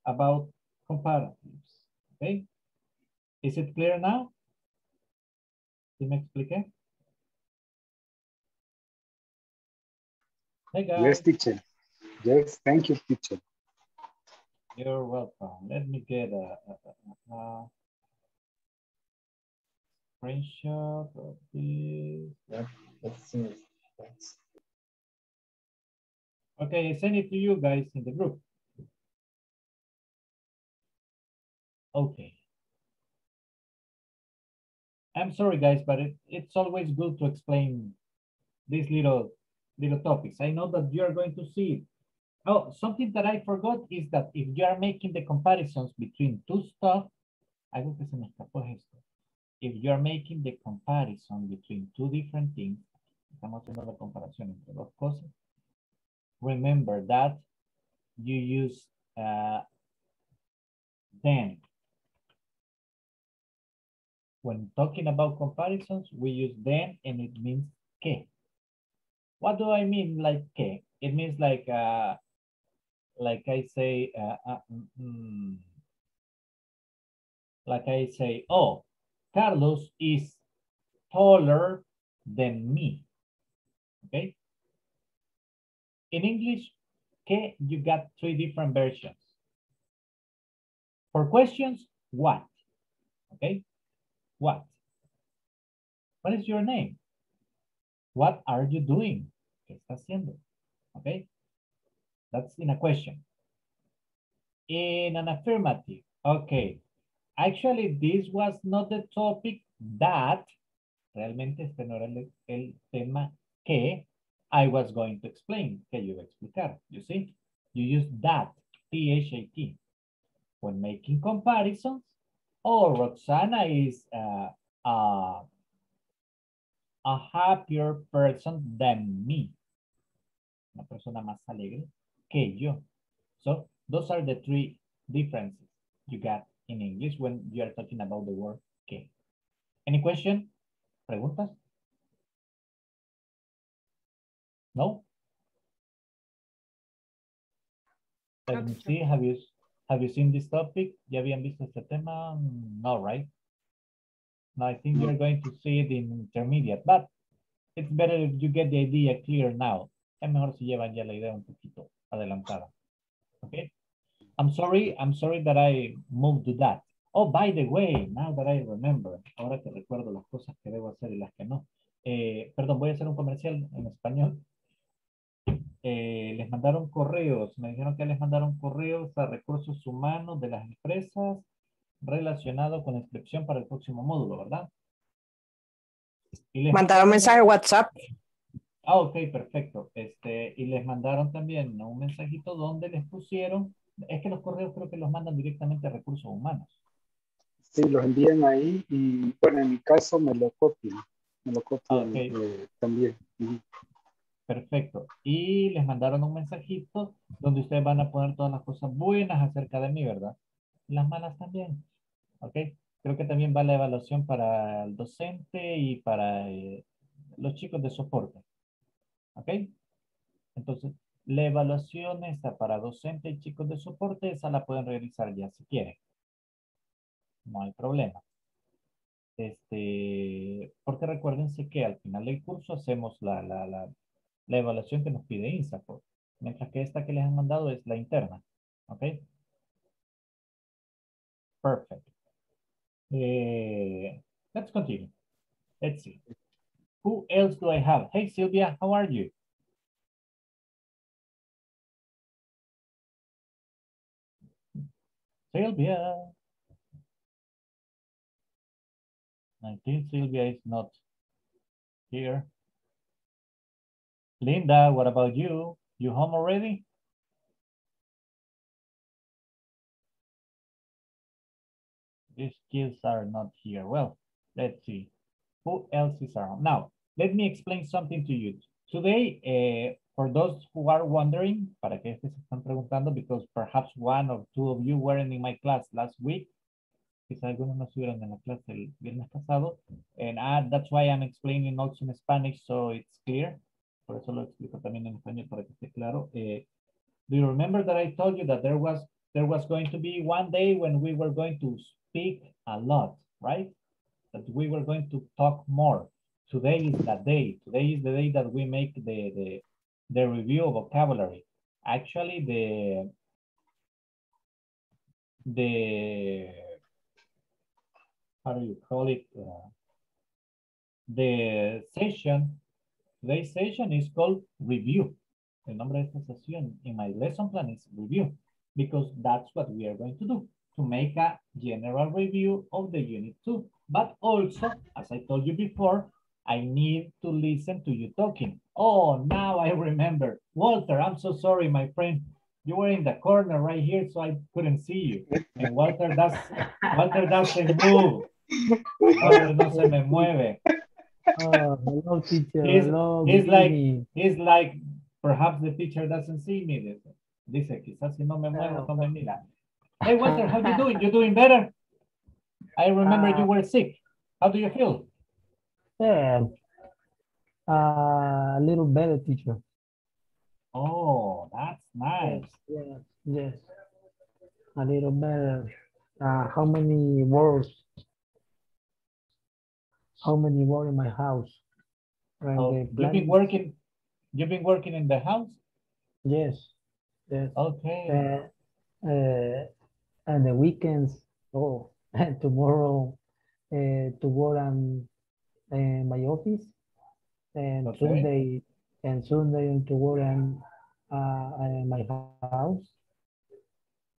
about comparatives. Okay? Is it clear now? ¿Sí me expliqué? Hey guys. Yes, teacher. Yes, thank you, teacher. You're welcome. Let me get a screenshot of this. Yeah, let's see. Thanks. Okay, I send it to you guys in the group. Okay. I'm sorry, guys, but it's always good to explain these little topics. I know that you're going to see it. Oh, something that I forgot is that if you are making the comparisons between two stuff, algo que se me escapó es esto. If you are making the comparison between two different things, estamos haciendo la comparación entre dos cosas. Remember that you use then. When talking about comparisons, we use then, and it means que. What do I mean like que? It means like I say, oh, Carlos is taller than me. Okay. In English, que, you got three different versions. For questions, what? Okay. What? What is your name? What are you doing? ¿Qué está haciendo? Okay. That's in a question. In an affirmative. Okay. Actually, this was not the topic that, realmente este no era el tema que I was going to explain, que yo iba a explicar. You see? You use that, T-H-A-T, when making comparisons. Oh, Roxana is a happier person than me. Una persona más alegre que yo. So those are the three differences you got in English when you are talking about the word que. Any question? ¿Preguntas? No? Let me see, have you seen this topic? ¿Ya habían visto este tema? No, right? No, I think you're going to see it in intermediate, but it's better if you get the idea clear now. Es mejor si llevan ya la idea un poquito adelantada. Okay? I'm sorry that I moved to that. Oh, by the way, now that I remember, ahora que recuerdo las cosas que debo hacer y las que no. Perdón, voy a hacer un comercial en español. Les mandaron correos, me dijeron que les mandaron correos a recursos humanos de las empresas relacionado con la inscripción para el próximo módulo, ¿verdad? Y les mandaron mensaje WhatsApp. Ah, ok, perfecto. Y les mandaron también un mensajito donde les pusieron, es que los correos creo que los mandan directamente a recursos humanos. Sí, los envían ahí y, bueno, en mi caso me lo copian okay. También. Uh-huh. Perfecto. Y les mandaron un mensajito donde ustedes van a poner todas las cosas buenas acerca de mí, ¿verdad? Las malas también. ¿Ok? Creo que también va la evaluación para el docente y para los chicos de soporte. ¿Ok? Entonces, la evaluación está para docente y chicos de soporte. Esa la pueden realizar ya si quieren. No hay problema. Porque recuérdense que al final del curso hacemos la evaluación que nos pide INSAFOR, mientras que esta que les han mandado es la interna. ¿Ok? Perfect. Let's continue. Let's see. Who else do I have? Hey, Silvia, how are you? Silvia. I think Silvia is not here. Linda, what about you? You home already? These kids are not here. Well, let's see. Who else is around? Now, let me explain something to you. Today, for those who are wondering, para que se están preguntando, because perhaps one or two of you weren't in my class last week, quizás algunos no estuvieron en la clase el viernes pasado. And that's why I'm explaining also in Spanish, so it's clear. Por eso lo explico también en español para que esté claro. Do you remember that I told you that there was going to be one day when we were going to speak a lot, right? That we were going to talk more. Today is that day. Today is the day that we make the review of vocabulary. Actually, the how do you call it? The session, today's session is called review. The number of sessions in my lesson plan is review, because that's what we are going to do, to make a general review of the Unit 2. But also, as I told you before, I need to listen to you talking. Oh, now I remember. Walter, I'm so sorry, my friend. You were in the corner right here, so I couldn't see you. And Walter doesn't move. Walter no se me mueve. Oh, hello, teacher. He's like, perhaps the teacher doesn't see me. Dice, quizás si no me muevo, no me mira. Hey, Walter, how you doing? You doing better? I remember you were sick. How do you feel? Yeah, a little better, teacher. Oh, that's nice. Yes. A little better. How many words? How many words in my house? You've been working in the house? Yes. Okay. And the weekends. Oh, tomorrow to work in my office, and okay. Sunday to work in my house.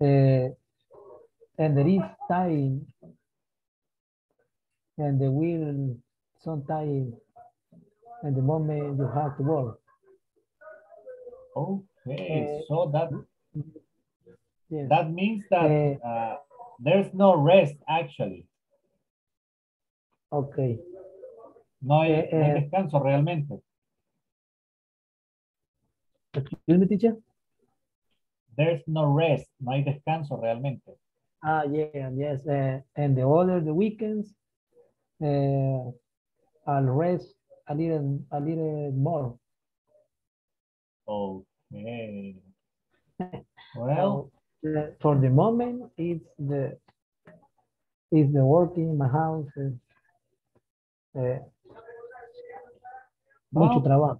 And there is time, and there will sometime at the moment you have to work. Okay, so that yes. That means that there's no rest, actually. Okay. No hay descanso realmente. Excuse me, teacher? There's no rest. No hay descanso realmente. Yes. And the weekends, I'll rest a little more. Okay. Well. For the moment, it's the work in my house. Mucho trabajo.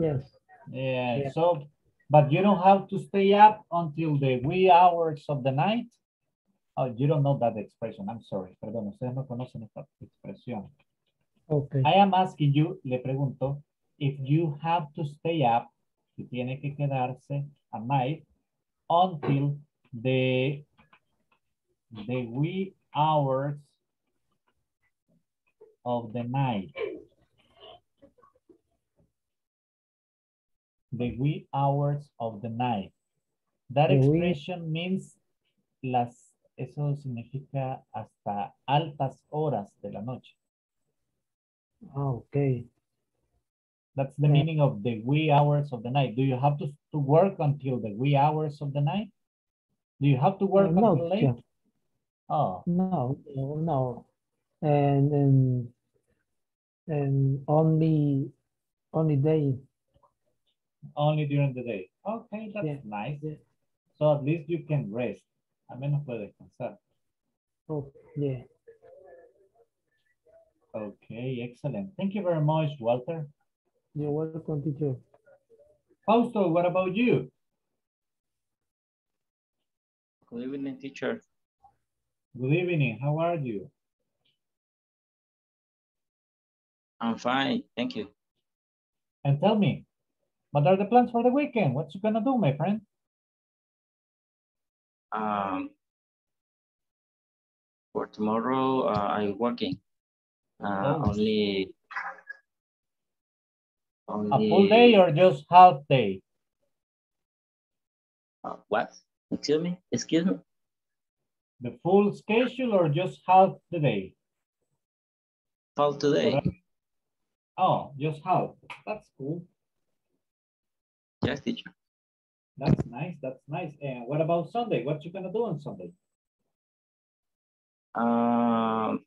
Yes. So, but you don't have to stay up until the wee hours of the night. Oh, you don't know that expression. I'm sorry. Perdón, ustedes no conocen esta expresión. Okay. I am asking you, le pregunto, if you have to stay up, si tiene que quedarse a night until the wee hours of the night. The wee hours of the night. That expression means eso significa hasta altas horas de la noche. Okay. That's the meaning of the wee hours of the night. Do you have to work until the wee hours of the night? Do you have to work until late? Yeah. Oh. No. And only day. Only during the day. Okay, that's nice. Yeah. So at least you can rest. Al menos puede descansar. Oh, yeah. Okay, excellent. Thank you very much, Walter. You're welcome, teacher. Fausto, what about you? Good evening, teacher. Good evening. How are you? I'm fine, thank you. And tell me, what are the plans for the weekend? What you gonna do, my friend? For tomorrow, I'm working. Only a full day or just half day? What? Excuse me? The full schedule or just half the day? Half the day. Oh, just half. That's cool. Yes, teacher. That's nice. And what about Sunday? What you gonna do on Sunday? I'm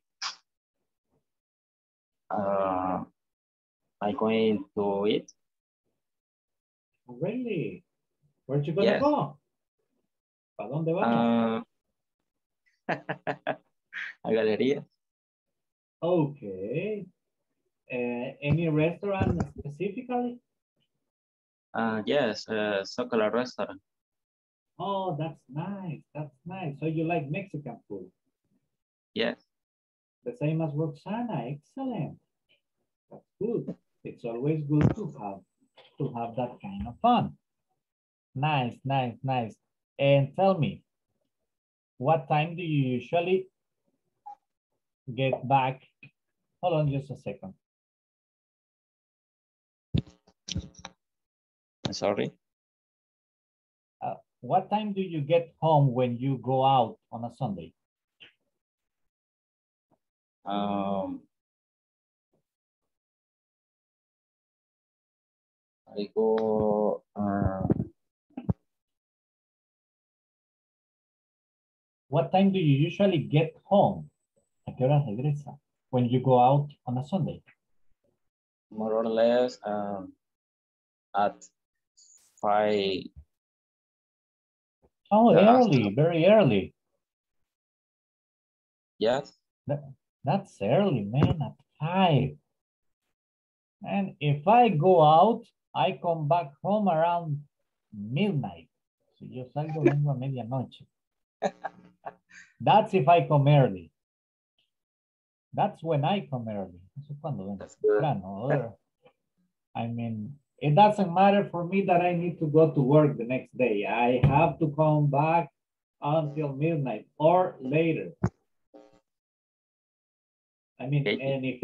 going to it. Really? Where'd you gonna go? ¿Para dónde vas? A galería. Okay. Any restaurant specifically? Yes, Sokola restaurant. Oh, that's nice. That's nice. So you like Mexican food? Yes. The same as Roxana. Excellent. That's good. It's always good to have that kind of fun. Nice, nice, nice. And tell me, what time do you usually get back? Hold on just a second. Sorry. What time do you get home when you go out on a Sunday? I go ¿A qué hora regresa? When you go out on a Sunday? More or less at 5. Oh, early, very early. Yes. That's early, man, at 5. And if I go out, I come back home around midnight. So yo salgo vengo a medianoche. That's if I come early. That's when I come early. I mean, it doesn't matter for me that I need to go to work the next day. I have to come back until midnight or later. I mean, and if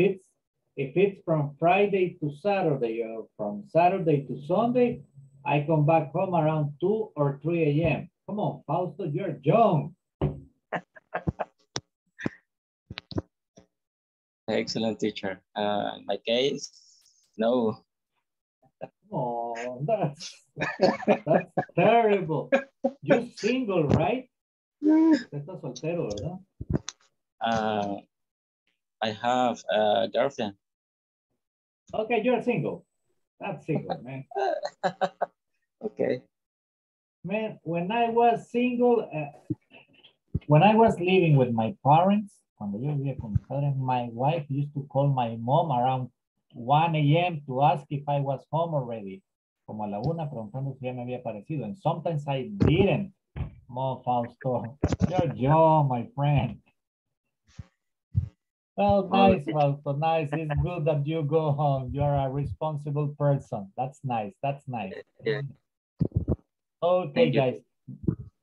it's from Friday to Saturday or from Saturday to Sunday, I come back home around 2 or 3 a.m. Come on, Fausto, you're young. Excellent teacher. In my case, no. Oh, that's terrible. You're single, right? Estás soltero, ¿verdad? I have a girlfriend. Okay, you're single. That's single, man. Okay. Man, when I was living with my parents, cuando yo vivía con mis padres, my wife used to call my mom around 1 a.m. to ask if I was home already. Como a la una, preguntando si ya me había aparecido. And sometimes I didn't. Mo Fausto, you're young, my friend. Well, nice, Fausto, nice. It's good that you go home. You're a responsible person. That's nice. That's nice. Yeah. Okay, guys.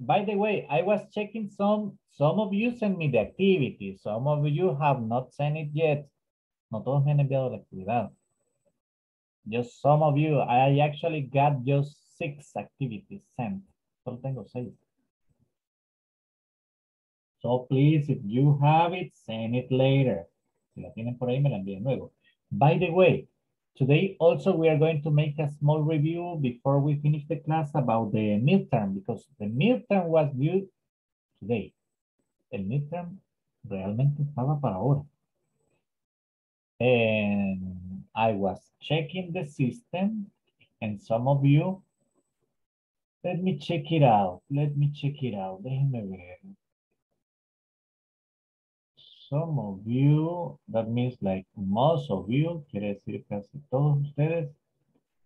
By the way, I was checking some of you sent me the activity. Some of you have not sent it yet. No todos me han enviado la actividad. Just some of you. I actually got just 6 activities sent. Solo tengo 6. So please, if you have it, send it later. Si la tienen por ahí, me la envíen luego. By the way, today also we are going to make a small review before we finish the class about the midterm, because the midterm was due today. El midterm realmente estaba para ahora. And I was checking the system, and some of you, let me check it out. Let me check it out. Déjenme ver. Some of you, that means like most of you, quiere decir casi todos ustedes,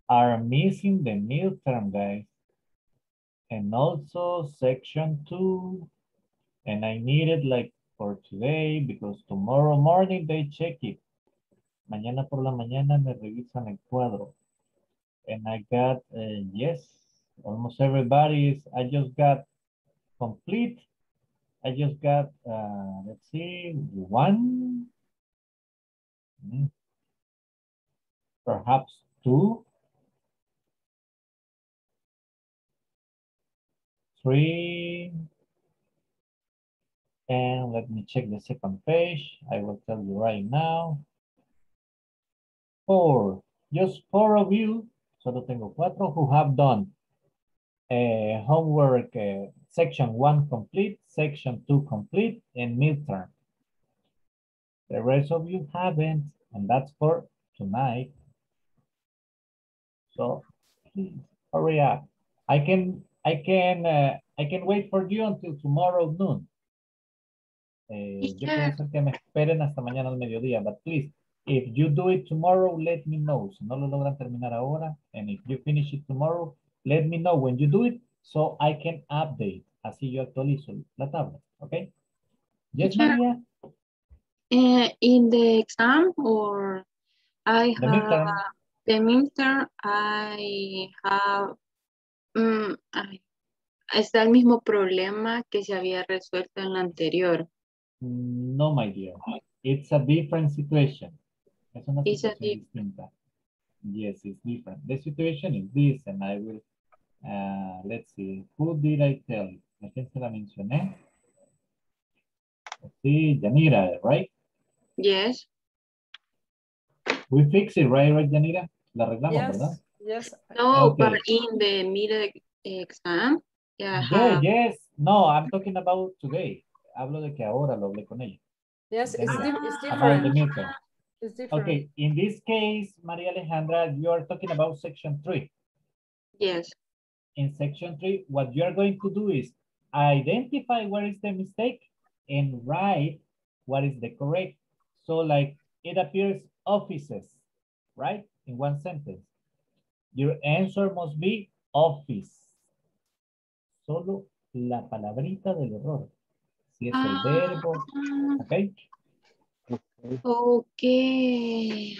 are missing the midterm, guys. And also section 2. And I need it like for today, because tomorrow morning they check it. Mañana por la mañana me revisan el cuadro. And I got, yes, almost everybody is, I just got complete. I just got, let's see, 1, perhaps 2, 3, and let me check the second page. I will tell you right now. 4, just 4 of you, solo tengo 4 who have done homework section 1 complete, section 2 complete, and midterm. The rest of you haven't, and that's for tonight. So please hurry up. I can wait for you until tomorrow noon. Yo puedo hacer que me esperen hasta mañana al mediodía, but please, if you do it tomorrow, let me know. Si no lo logran terminar ahora, and if you finish it tomorrow, let me know when you do it, so I can update. Así yo actualizo la tabla, okay? Yes, Maria? In the exam, or I have... The midterm, I have... está el mismo problema que se había resuelto en la anterior. No, my dear. It's a different situation. Es una situación distinta. Yes, it's different. The situation is this, and I will... let's see. Who did I tell? ¿A quién se la mencioné? Sí, Janira, right? Yes. We fix it, right, Janira? La arreglamos, yes, ¿verdad? Yes. No, okay. But in the middle exam. Yeah, yes. No, I'm talking about today. Hablo de que ahora lo hablé con ella. Yes, it's different. It's different. Okay, in this case, Maria Alejandra, you are talking about section 3. Yes. In section 3, what you are going to do is identify where is the mistake and write what is the correct. So like it appears offices, right? In one sentence. Your answer must be office. Solo la palabrita del error. Si es el verbo, okay? Okay.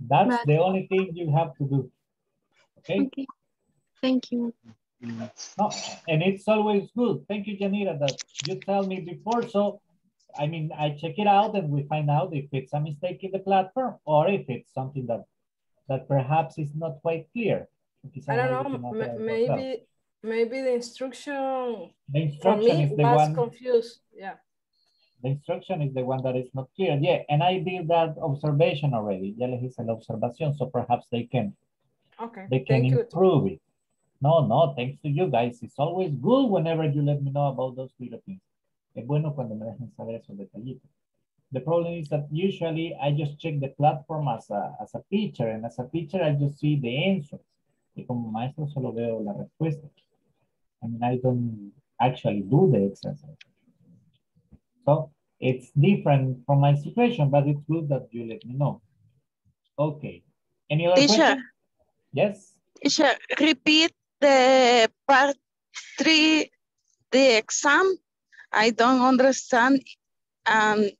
That's the only thing you have to do, okay? Okay. Thank you. No, and it's always good. Thank you, Janira, that you tell me before. So, I mean, I check it out and we find out if it's a mistake in the platform or if it's something that perhaps is not quite clear. I don't know. Maybe the instruction is the one confused. Yeah. The instruction is the one that is not clear. Yeah, and I did that observation already. Ya les hice la observación, so perhaps they can. Okay. They can improve it. No, thanks to you guys. It's always good whenever you let me know about those little things. Es bueno cuando me dejan saber esos detallitos. The problem is that usually I just check the platform as a teacher, and as a teacher I just see the answers. Y como maestro solo veo la respuesta. I mean, I don't actually do the exercise. So it's different from my situation, but it's good that you let me know. Okay. Any other question? Yes? Teacher, repeat the part 3, the exam. I don't understand, and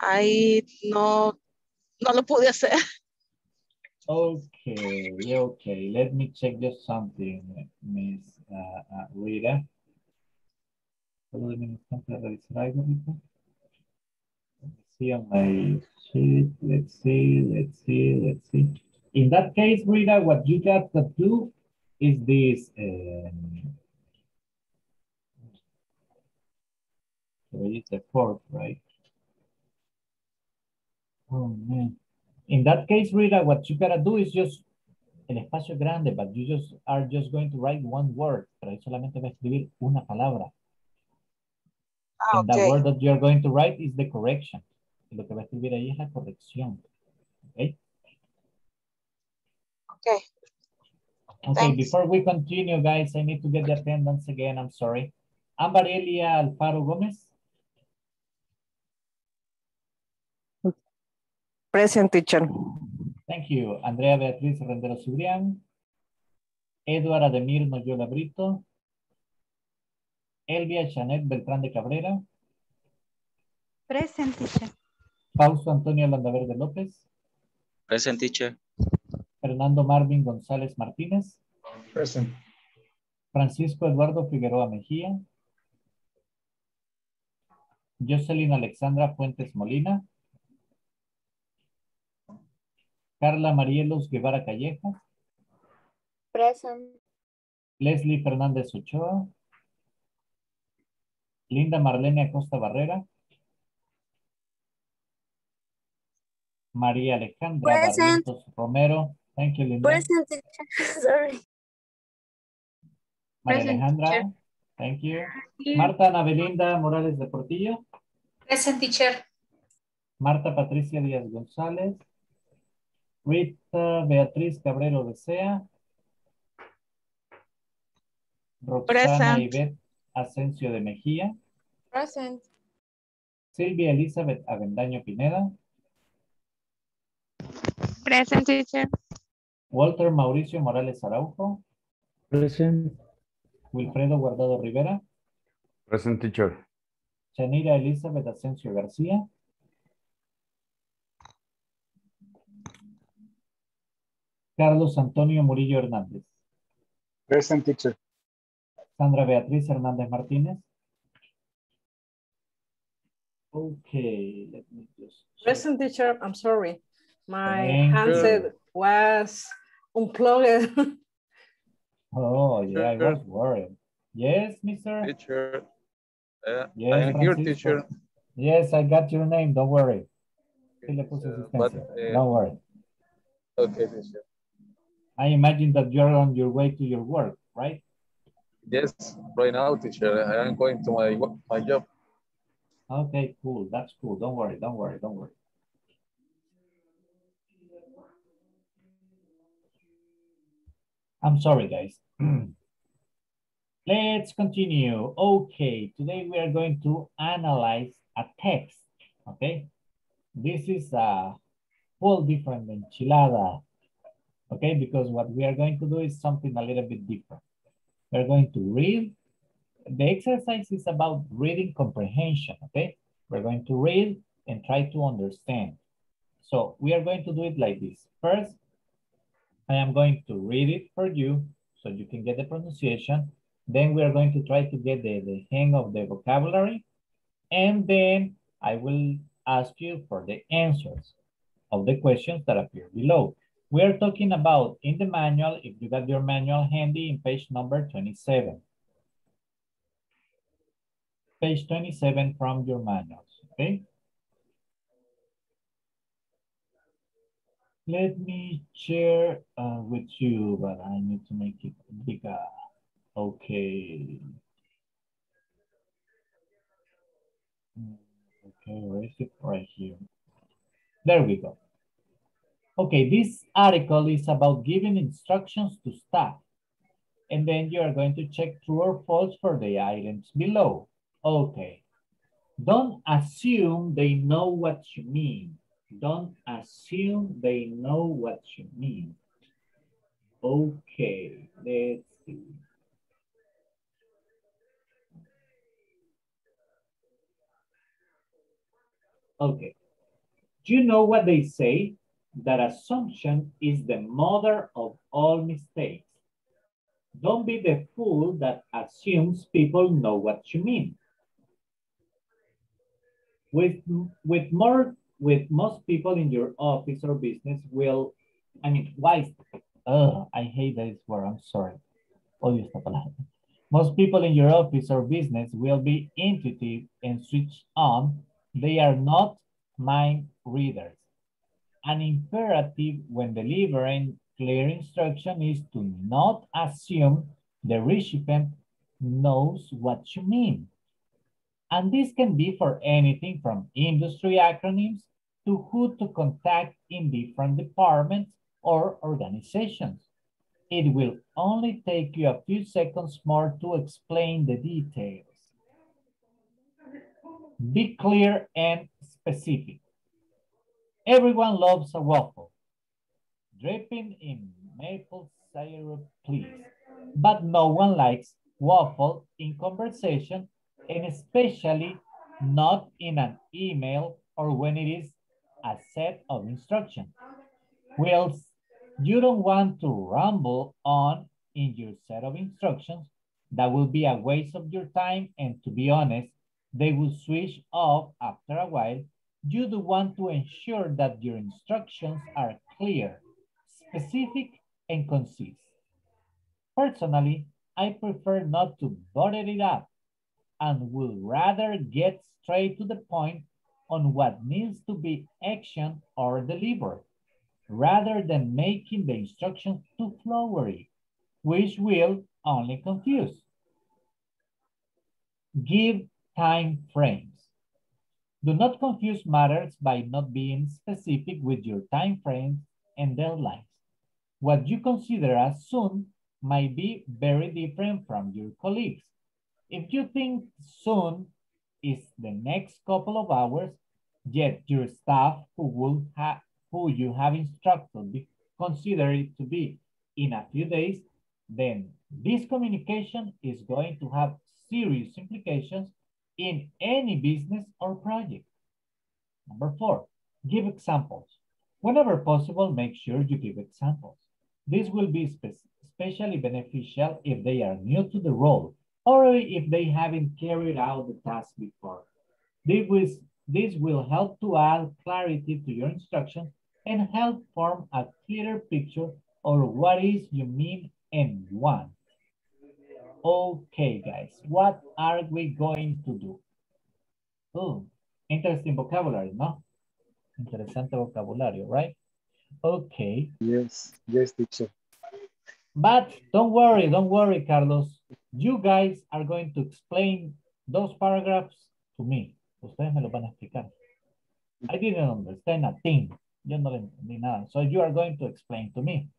I no lo pude hacer. Okay. Let me check just something, Miss Rita. Let's see on my sheet. Let's see. In that case, Rita, what you got to do is this. So it's the 4th, right? Oh, man. In that case, Rita, what you gotta do is just el espacio grande, but you are just going to write one word. Pero ahí solamente va a escribir una palabra. Okay. And the word that you are going to write is the correction. Y lo que va a escribir ahí es la corrección. Okay? Okay. Okay, thanks. Before we continue, guys, I need to get the attendance again. I'm sorry. Ambar Elia Alfaro Gomez. Present, teacher. Thank you. Andrea Beatriz Rendero Subrián. Eduardo Ademir Noyola Brito. Elvia Janet Beltrán de Cabrera. Present, teacher. Fausto Antonio Landaverde López. Present, teacher. Fernando Marvin González Martínez. Present. Francisco Eduardo Figueroa Mejía. Jocelyn Alexandra Fuentes Molina. Carla Marielos Guevara Calleja. Present. Leslie Fernández Ochoa. Linda Marlene Acosta Barrera. María Alejandra Barrientos Romero. Thank you, Linda. Present. Sorry. María Alejandra. Present, thank you. Marta Ana Belinda Morales de Portillo. Present, teacher. Marta Patricia Díaz González, Rita Beatriz Cabrero de Sea, Roxana Ivette Asensio de Mejía. Present. Silvia Elizabeth Avendaño Pineda. Present, teacher. Walter Mauricio Morales Araujo. Present. Wilfredo Guardado Rivera. Present, teacher. Janira Elizabeth Asensio García. Carlos Antonio Murillo Hernández. Present, teacher. Sandra Beatriz Hernández Martínez. Okay, let me just... Present, teacher, I'm sorry. My handset was unplugged. Oh, yeah, I was worried. Yes, mister. Teacher. Yes, I'm Francisco. Here, teacher. Yes, I got your name, don't worry. Okay, don't worry. Okay, teacher. I imagine that you're on your way to your work, right? Yes, right now, teacher. I am going to my job. Okay, cool. That's cool. Don't worry, don't worry, don't worry. I'm sorry, guys. Let's continue. Okay, today we are going to analyze a text, okay? This is a whole different enchilada, okay? Because what we are going to do is something a little bit different. We're going to read. The exercise is about reading comprehension, okay? We're going to read and try to understand. So we are going to do it like this. First, I am going to read it for you so you can get the pronunciation. Then we are going to try to get the hang of the vocabulary. And then I will ask you for the answers of the questions that appear below. We are talking about in the manual, if you got your manual handy, in page number 27. Page 27 from your manuals, okay? Let me share with you, but I need to make it bigger. Okay. Okay, where is it? Right here. There we go. Okay, this article is about giving instructions to staff. And then you are going to check true or false for the items below. Okay, don't assume they know what you mean. Don't assume they know what you mean. Okay, let's see. Okay, do you know what they say? That assumption is the mother of all mistakes. Don't be the fool that assumes people know what you mean. With most people in your office or business will, I mean, wise. I hate this word, I'm sorry. Most people in your office or business will be intuitive and switched on. They are not mind readers. An imperative when delivering clear instruction is to not assume the recipient knows what you mean. And this can be for anything from industry acronyms to who to contact in different departments or organizations. It will only take you a few seconds more to explain the details. Be clear and specific. Everyone loves a waffle. Dripping in maple syrup, please. But no one likes waffle in conversation, and especially not in an email or when it is a set of instructions. Whilst you don't want to ramble on in your set of instructions, that will be a waste of your time, and to be honest, they will switch off after a while. You do want to ensure that your instructions are clear, specific, and concise. Personally, I prefer not to butter it up and would rather get straight to the point on what needs to be actioned or delivered, rather than making the instructions too flowery, which will only confuse. Give time frames. Do not confuse matters by not being specific with your time frames and deadlines. What you consider as soon might be very different from your colleagues. If you think soon is the next couple of hours, yet your staff who you have instructed consider it to be in a few days, then this communication is going to have serious implications in any business or project. Number 4, give examples. Whenever possible, make sure you give examples. This will be especially beneficial if they are new to the role or if they haven't carried out the task before. This will help to add clarity to your instructions and help form a clearer picture of what is you mean and want. Okay, guys, what are we going to do? Oh, interesting vocabulary, no? Interesante vocabulario, right? Okay. Yes, yes, teacher. But don't worry, Carlos. You guys are going to explain those paragraphs to me. Ustedes me lo van a explicar. I didn't understand a thing. Yo no entendí nada. So you are going to explain to me.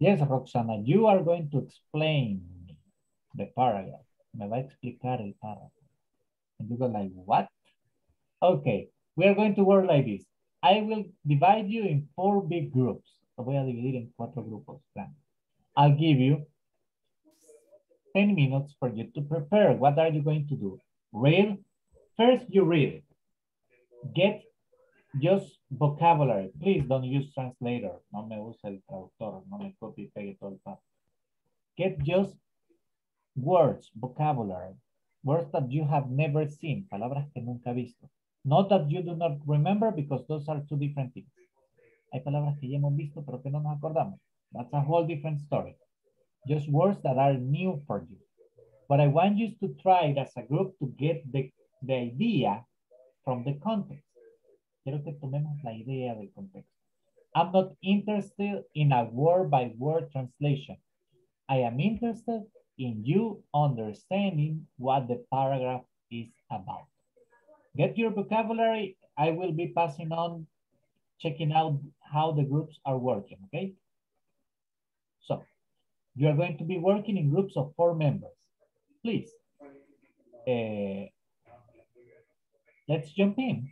Yes, Roxana, you are going to explain the paragraph. Me va a explicar el paragraph. And you go like, what? Okay, we are going to work like this. I will divide you in 4 big groups. Lo voy a dividir en 4 grupos. I'll give you 10 minutes for you to prepare. What are you going to do? Read. First, you read. Get just vocabulary. Please don't use translator. No me use el traductor. No me copy pegue todo el paso. Get just words, vocabulary. Words that you have never seen. Palabras que nunca visto. Not that you do not remember, because those are 2 different things. Hay palabras que ya hemos visto, pero que no nos acordamos. That's a whole different story. Just words that are new for you. But I want you to try it as a group to get the idea from the context. Quiero que tomemos la idea del contexto. I'm not interested in a word-by-word translation. I am interested in you understanding what the paragraph is about. Get your vocabulary. I will be passing on, checking out how the groups are working, okay? So, you are going to be working in groups of 4 members. Please, let's jump in.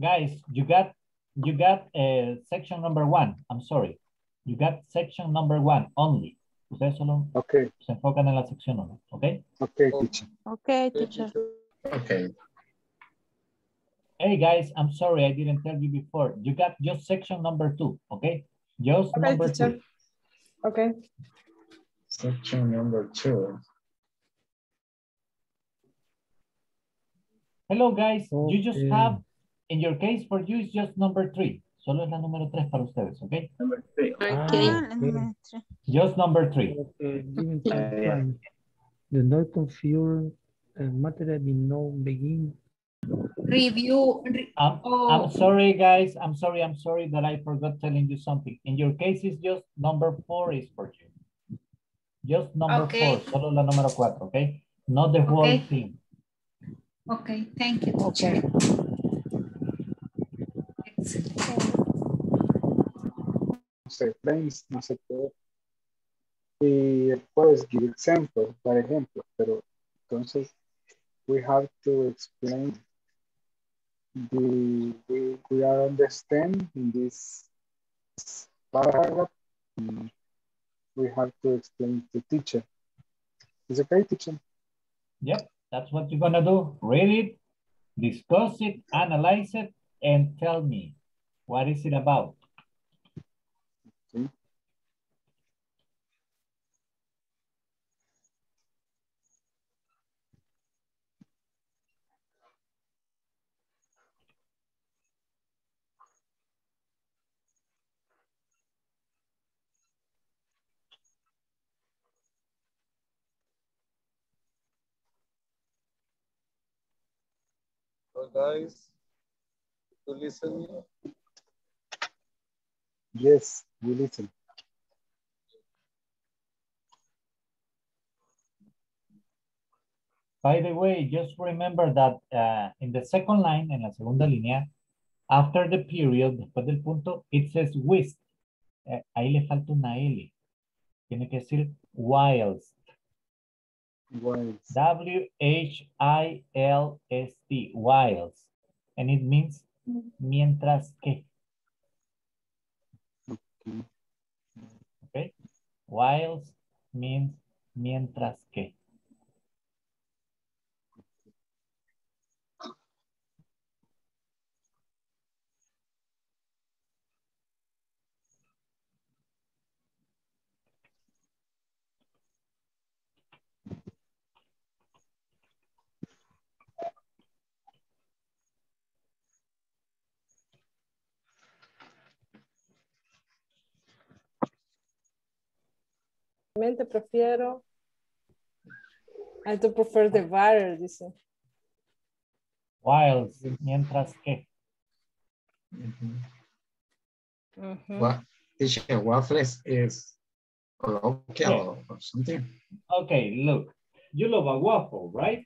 Guys, you got section number 1. I'm sorry, you got section number 1 only. Ustedes solo se enfocan en la sección 1, okay? Okay, teacher. Okay, teacher. Okay. Hey guys, I'm sorry I didn't tell you before. You got just section number 2, okay? Just number 2. Okay. Section number 2. Hello guys, you just have. In your case, for you, it's just number 3. Solo es la número 3 para ustedes, ¿ok? Number 3. Okay. Ah, just number 3. Do not confuse material we know begin. Review. I'm sorry, guys. I'm sorry that I forgot telling you something. In your case, it's just number 4 is for you. Just number 4. Solo la número 4, ¿ok? Not the whole thing. Okay, thank you, teacher. Okay. No sé qué. Y después give examples, por ejemplo, pero entonces we have to explain we are understand in this paragraph. We have to explain to teacher. Is it okay, teacher? Yep, that's what you're gonna do. Read it, discuss it, analyze it, and tell me. What is it about? Okay. Hello guys, you listen? Yes, we listen. By the way, just remember that in the second line, en la segunda línea, after the period, después del punto, it says whilst. Ahí le falta una L. Tiene que decir whilst. Whilst. W-H-I-L-S-T. Whilst. And it means mientras que. Okay. Whilst means mientras que. Prefiero. I do prefer the water, dice. While, mientras que. What is colloquial or something? Okay, look, you love a waffle, right?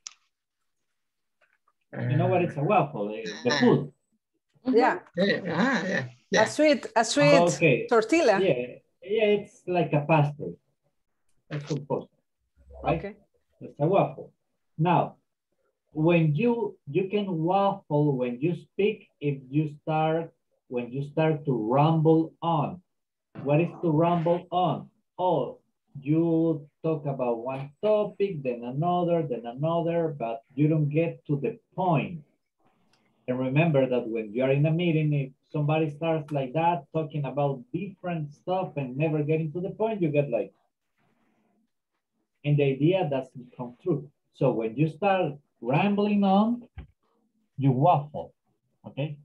You know what is a waffle? The food. Yeah. Yeah. A sweet okay. Tortilla. Yeah, it's like a pastry. Right? Okay. It's a waffle. Now, when you can waffle when you speak if you start when you start to rumble on. What is to rumble on? Oh, you talk about one topic, then another, but you don't get to the point. And remember that when you are in a meeting, if somebody starts like that, talking about different stuff and never getting to the point, you get like. And the idea doesn't come true. So when you start rambling on, you waffle, okay?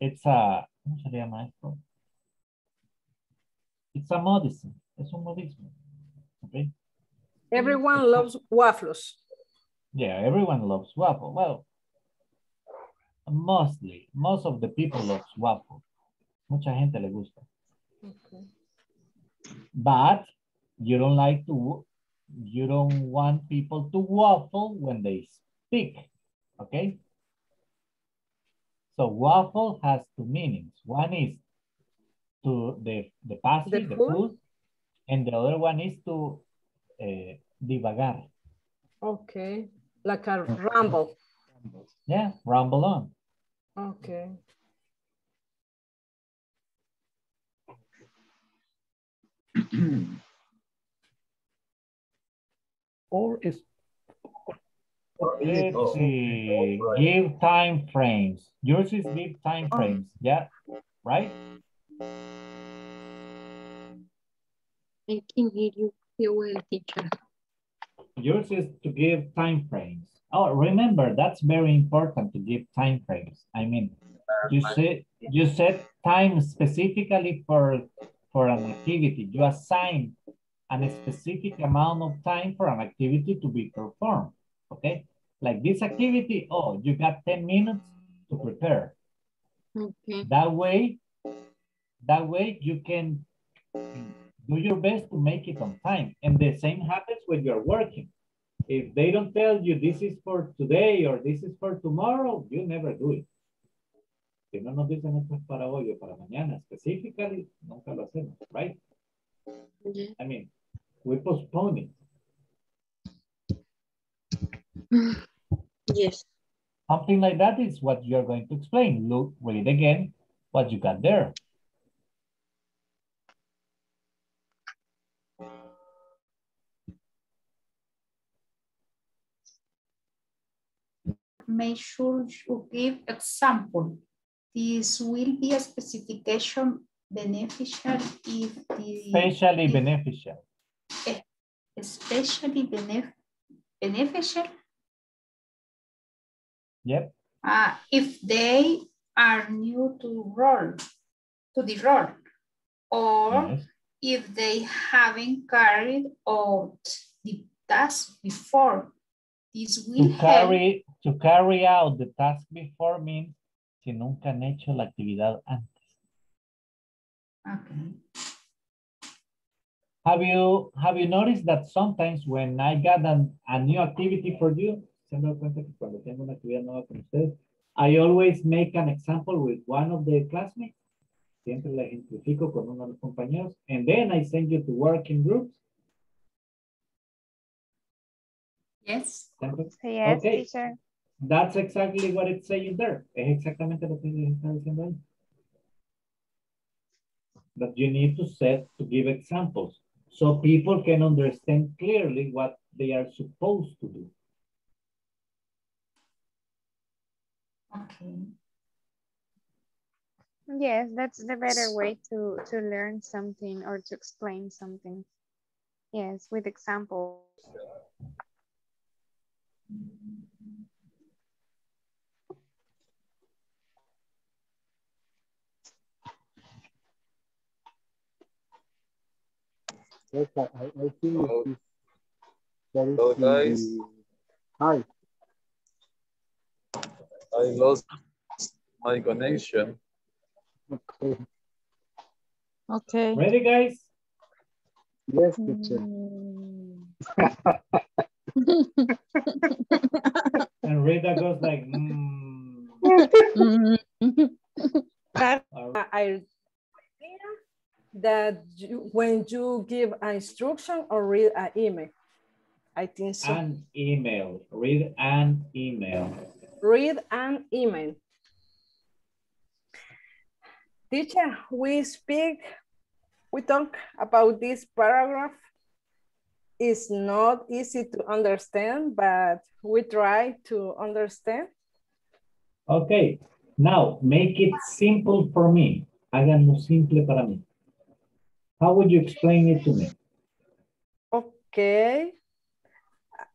It's a, ¿cómo se llama esto? It's a modism, es un modismo, okay? Everyone loves waffles. Yeah, everyone loves waffle. Well, most of the people loves waffle. Mucha gente le gusta. Okay. But you don't want people to waffle when they speak, okay? So waffle has two meanings. One is to the pastry, the food, and the other one is to divagar. Okay, like a rumble. Yeah, rumble on. Okay. Give time frames. Yours is give time frames. Yeah, right? I can hear you well, teacher. Yours is to give time frames. Oh, remember, that's very important to give time frames. I mean, you set time specifically for an activity. You assign a specific amount of time for an activity to be performed, okay? Like this activity, oh, you got 10 minutes to prepare. Okay. That way you can do your best to make it on time. And the same happens when you're working. If they don't tell you this is for today or this is for tomorrow, you never do it. Si no nos dicen esto es para hoy o para mañana, specifically, nunca lo hacemos, right? Yeah. I mean, we postpone it. Yes. Something like that is what you're going to explain. Look, read again what you got there. make sure you give example. This will be a specification beneficial if the... Especially beneficial. Especially beneficial? Yep. If they are new to the role, or yes, if they haven't carried out the task before, this will help. To carry out the task before means que nunca han hecho la actividad antes. Okay. Have you noticed that sometimes when I got a new activity for you, se han dado cuenta que cuando tengo una actividad nueva con ustedes, I always make an example with one of the classmates. Siempre la ejemplifico con uno de los compañeros. And then I send you to working groups. Yes. Yes, okay, teacher. That's exactly what it's saying there. Es exactamente lo que les está diciendo ahí. That you need to set to give examples so people can understand clearly what they are supposed to do. Okay. Yes, that's the better way to learn something or to explain something. Yes, with examples. Yes, I think that is nice. Hi. I lost my connection. Okay. Okay. Ready, guys? Yes, teacher. And Rita goes like, mm. I think that when you give an instruction or read an email, I think so. An email. Read an email. Read an email. Teacher, we talk about this paragraph. It's not easy to understand, but we try to understand. Okay, now make it simple for me. Háganlo simple para mí. How would you explain it to me? Okay.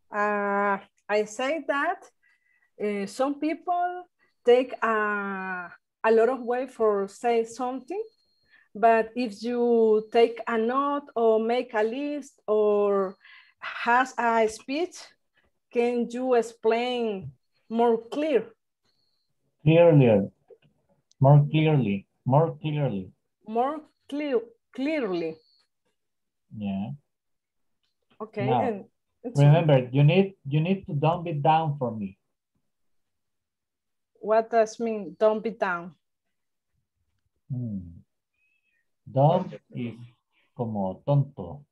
I say that some people take a lot of way for say something, but if you take a note or make a list or has a speech, can you explain more clear? Clearly, more clearly, more clearly. More clearly. Yeah. Okay. Now, and remember, you need to dumb it down for me. What does mean dumb it down? Dumb is como tonto.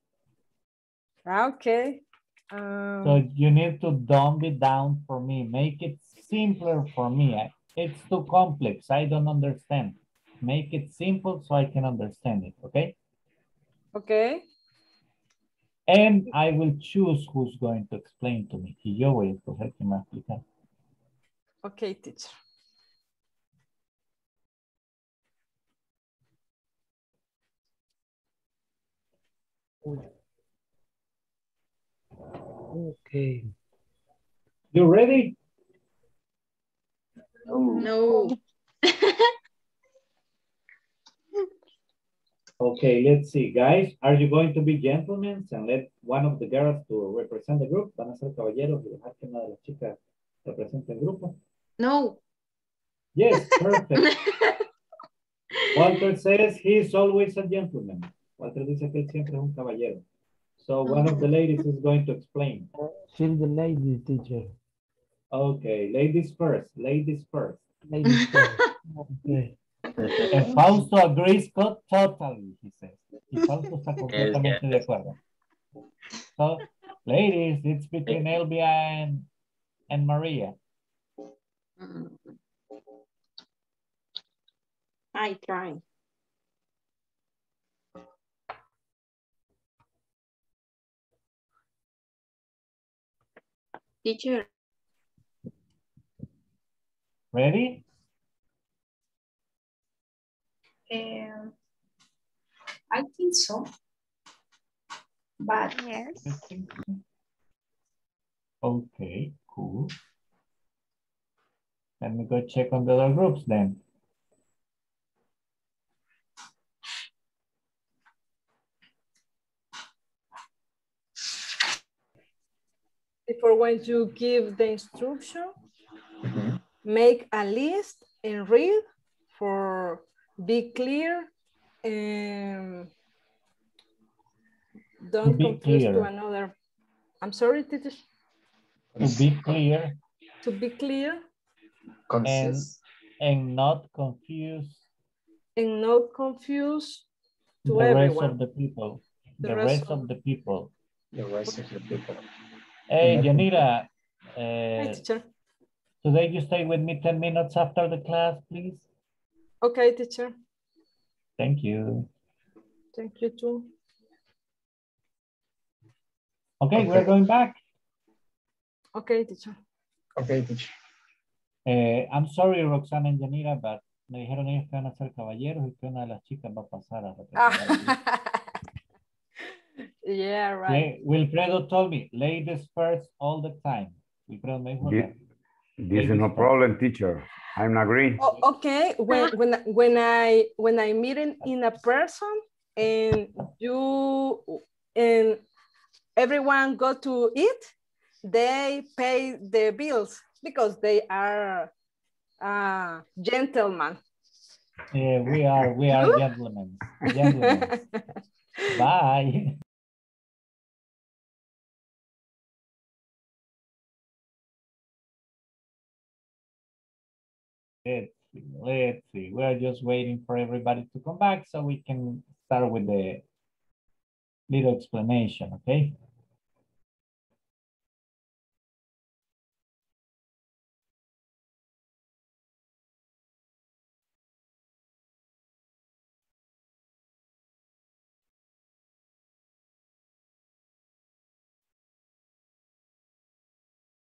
Okay. So you need to dumb it down for me. Make it simpler for me. It's too complex. I don't understand. Make it simple so I can understand it. Okay? Okay. And I will choose who's going to explain to me. Y yo voy a escoger quien me va a explicar. Okay, teacher. Okay. You ready? No. Okay, let's see, guys. Are you going to be gentlemen and let one of the girls to represent the group? Van a ser caballeros y dejar que una de las chicas represente el grupo. No. Yes, perfect. Walter says he's always a gentleman. Walter dice que él siempre es un caballero. So one of the ladies is going to explain. She's the ladies, teacher. Okay, ladies first. Ladies first. Ladies first. Okay. And Fausto agrees totally, he says. Y Fausto está completamente de acuerdo. So, ladies, it's between Elvia and Maria. I try. Teacher. Ready? I think so. But yes. Okay, cool. Let me go check on the other groups then. Before when you give the instruction, make a list and read for be clear and don't confuse to another. I'm sorry, teacher. To be clear. To be clear. And not confuse. And not confuse to the everyone. Rest of the people. The rest of the people. The rest of the people. Hey, Janira. Hi, teacher. Today you stay with me 10 minutes after the class, please. Okay, teacher. Thank you. Thank you too. Okay, okay. We're going back. Okay, teacher. Okay, teacher. I'm sorry, Roxana and Janira, but me dijeron ellos que van a ser caballeros y que una de las chicas va a pasar a representar. Yeah, right. Wilfredo told me, ladies first all the time. Wilfredo me dijo, this is no problem, teacher. I'm agreeing. Oh, okay, when I meet in a person and you and everyone go to eat, they pay the bills because they are gentlemen. Yeah, we are gentlemen. Gentlemen. Bye. Let's see. We're just waiting for everybody to come back so we can start with the little explanation, okay?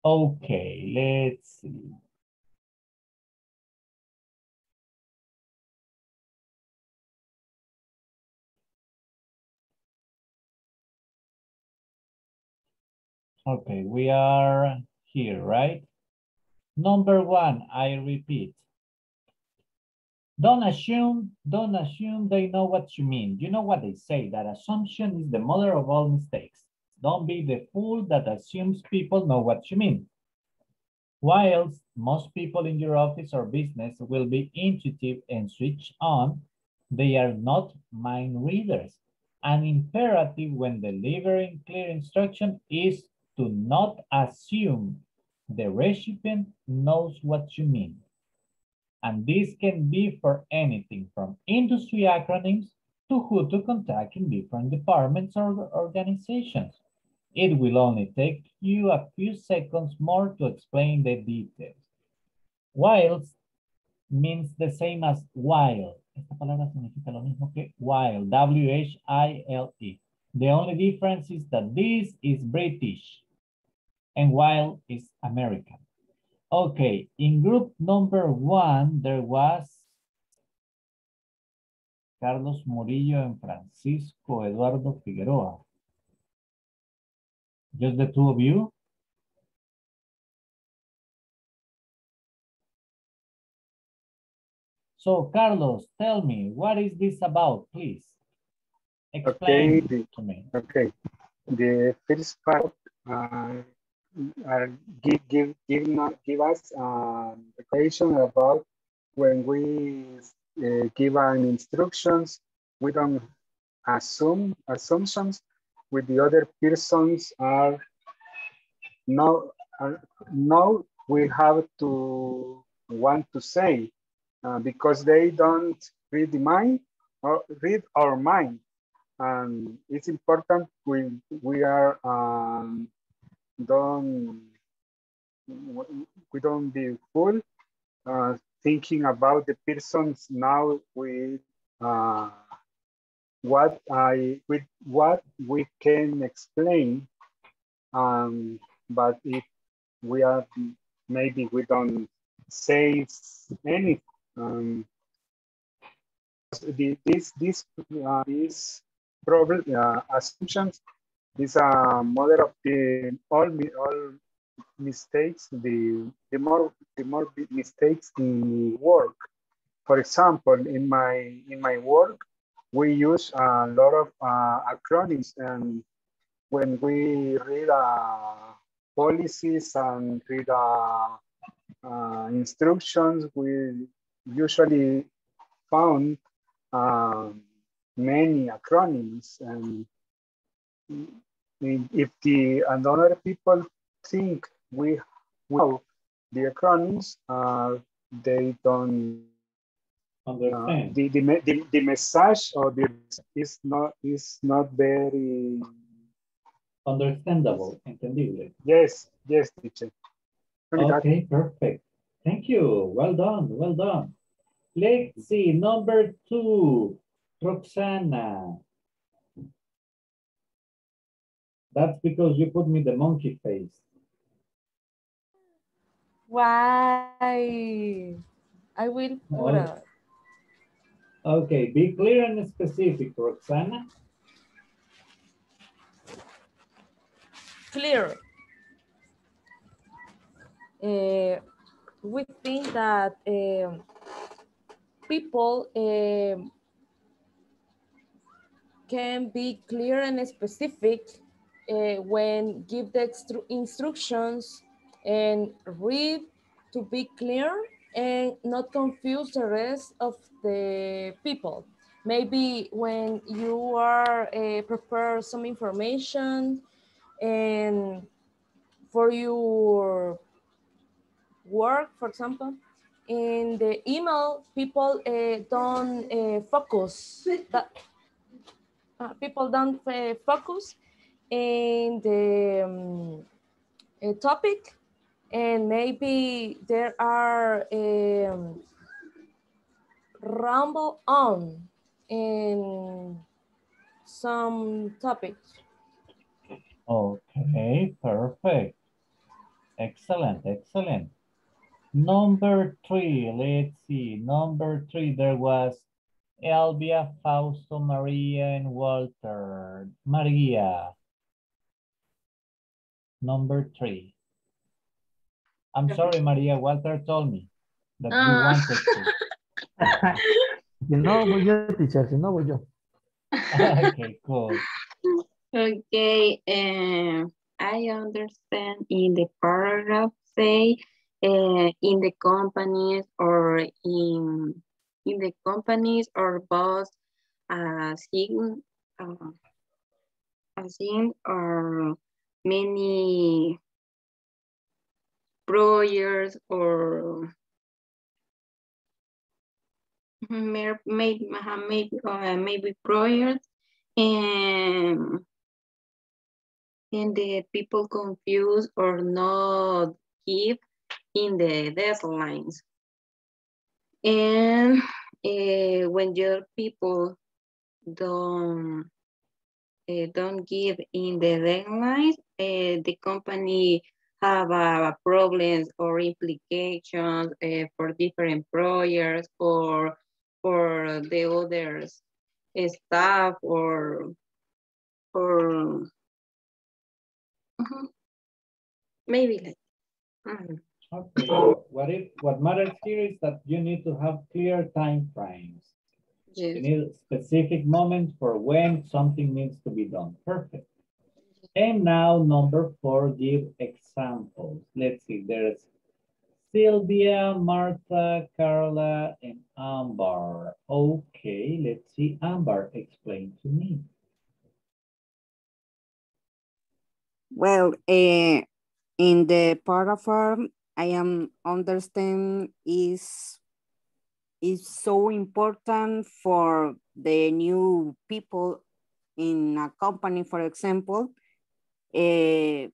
Okay, let's see. Okay, we are here, right? Number one, I repeat. Don't assume they know what you mean. You know what they say, that assumption is the mother of all mistakes. Don't be the fool that assumes people know what you mean. Whilst most people in your office or business will be intuitive and switch on, they are not mind readers. An imperative when delivering clear instruction is to not assume the recipient knows what you mean. And this can be for anything from industry acronyms to who to contact in different departments or organizations. It will only take you a few seconds more to explain the details. Whilst means the same as while. Esta palabra significa lo mismo que while, W-H-I-L-E. The only difference is that this is British and while is American. Okay, in group number one, there was Carlos Murillo and Francisco Eduardo Figueroa. Just the two of you? So, Carlos, tell me, what is this about, please? Explain it to me. Okay. The first part give us a question about when we give an instructions, we don't assume assumptions with the other persons are no, we have to want to say. Because they don't read the mind or read our mind. And it's important we don't be fool thinking about the persons now with what we can explain. But if we are maybe we don't says anything. This problem assumptions, these are mother of the all mistakes. The more mistakes in work. For example, in my work, we use a lot of acronyms, and when we read policies and read instructions, we usually found many acronyms, and if the other people think we know the acronyms, they don't understand. The message or the is not very understandable. Entendible. Yes, yes, teacher. Okay, perfect. Thank you. Well done. Well done. Let's see, number 2, Roxana. That's because you put me the monkey face. Why? I will put up. Okay, be clear and specific, Roxana. Clear. We think that people can be clear and specific when give the instructions, and read to be clear and not confuse the rest of the people. Maybe when you are prepare some information and for your work, for example, in the email, people don't focus. People don't focus in the topic, and maybe there are ramble on in some topics. Okay, perfect. Excellent, excellent. Number 3, let's see. Number 3, there was Elvia, Fausto, Maria, and Walter. Maria. Number 3. I'm sorry, Maria, Walter told me that you wanted to. No, voy yo, teacher, no voy yo. Okay, cool. Okay, I understand in the paragraph, say, in the companies or in the companies or boss, assign or many projects or maybe projects, and the people confuse or not give in the deadlines. And when your people don't give in the deadlines, the company have problems or implications for different employers or for the other staff or maybe like. Okay. What matters here is that you need to have clear time frames. Yes. You need specific moments for when something needs to be done. Perfect. And now number 4, give examples. Let's see. There's Silvia, Marta, Carla, and Ambar. Okay, let's see. Ambar, explain to me. Well, in the paragraph, I am understand is so important for the new people in a company. For example, then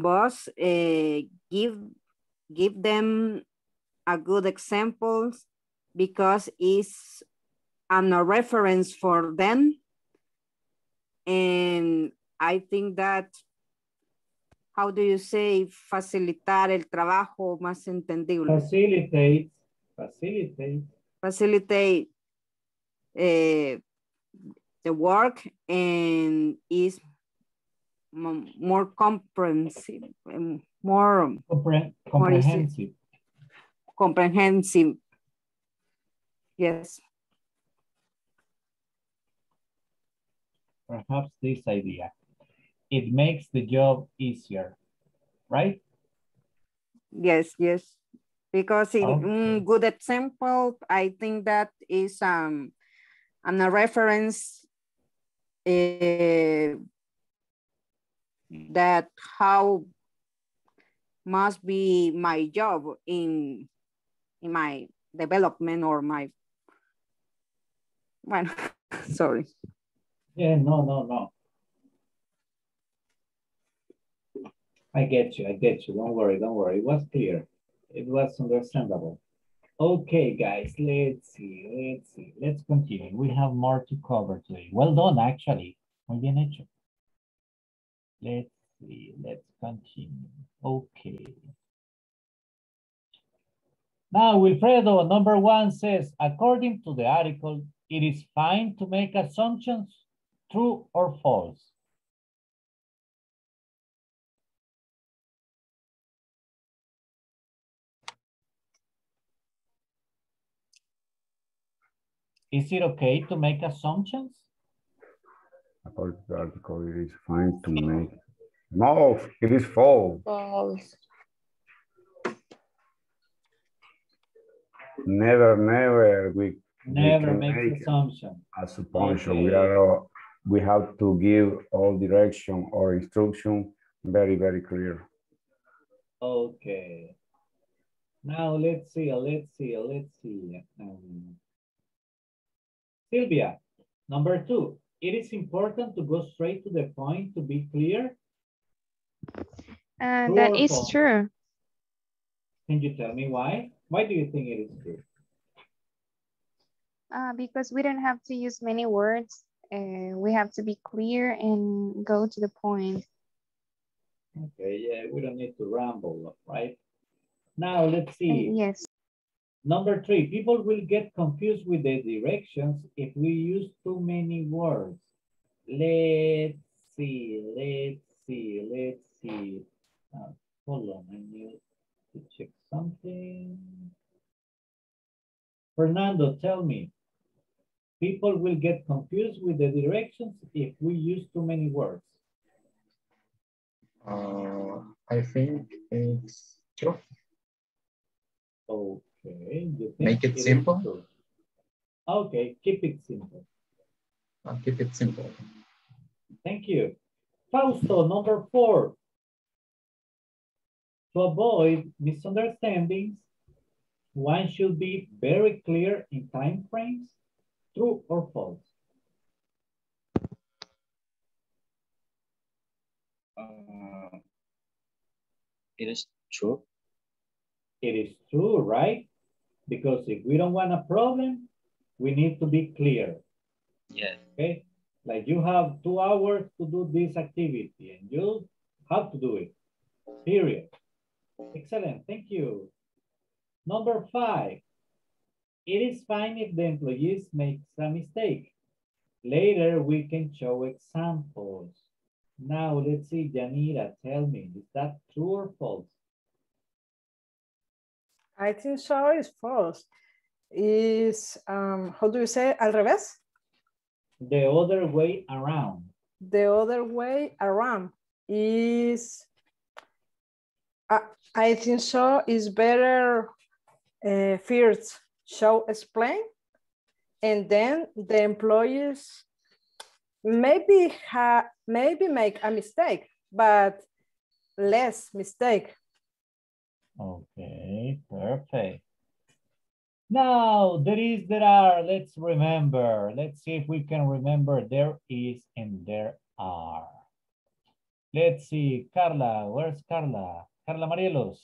boss give them a good example because it's and a reference for them, and I think that, how do you say, facilitar el trabajo más entendible? Facilitate. Facilitate. Facilitate the work and is more comprehensive. More comprehensive. Comprehensive. Yes. Perhaps this idea. It makes the job easier, right? Yes, yes. Because in good example, I think that is and a reference that how must be my job in my development or my, well, sorry. Yeah, no. I get you. Don't worry. It was clear. It was understandable. Okay, guys, let's see. Let's continue. We have more to cover today. Well done, actually. Muy bien hecho. Let's see. Let's continue. Okay. Now, Wilfredo, number one says, according to the article, it is fine to make assumptions, true or false. Is it okay to make assumptions? According to the article, it is fine to make. No, it is false. False. Never. We make assumption. Okay. We have to give all direction or instruction very, very clear. Okay. Now let's see. Silvia, number two, it is important to go straight to the point to be clear. That is true. Can you tell me why? Why do you think it is true? Because we don't have to use many words. We have to be clear and go to the point. Okay, yeah, we don't need to ramble, right? Now, let's see. Yes. Number three, people will get confused with the directions if we use too many words. Let's see. Hold on, I need to check something. Fernando, tell me. People will get confused with the directions if we use too many words. I think it's true. Okay. Make it simple. Okay, keep it simple. I'll keep it simple. Thank you. Fausto, number four. To avoid misunderstandings, one should be very clear in time frames. True or false? It is true. It is true, right? Because if we don't want a problem, we need to be clear. Yes. Okay? Like you have 2 hours to do this activity and you have to do it, period. Excellent, thank you. Number five. It is fine if the employees make a mistake. Later, we can show examples. Now, let's see, Janira, tell me, is that true or false? I think so, it's false. Is how do you say, al revés? The other way around. The other way around is, I think so, is better first. Show, explain, and then the employees maybe make a mistake, but less mistake. Okay, perfect. Now, there are, let's remember. Let's see if we can remember there is and there are. Let's see, Carla, where's Carla? Carla Marielos.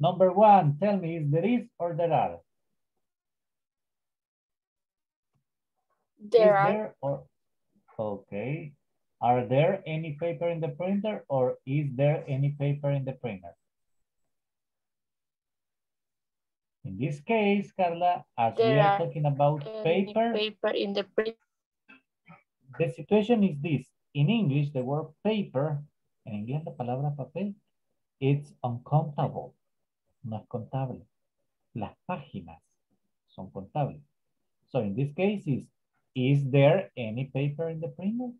Number one, tell me, is there is or there are? There are. Okay. Are there any paper in the printer, or is there any paper in the printer? In this case, Carla, as we are talking about paper in the printer, the situation is this. In English, the word paper, en inglés la palabra papel, it's uncountable, no es contable. Las páginas son contables. So in this case, is there any paper in the printer?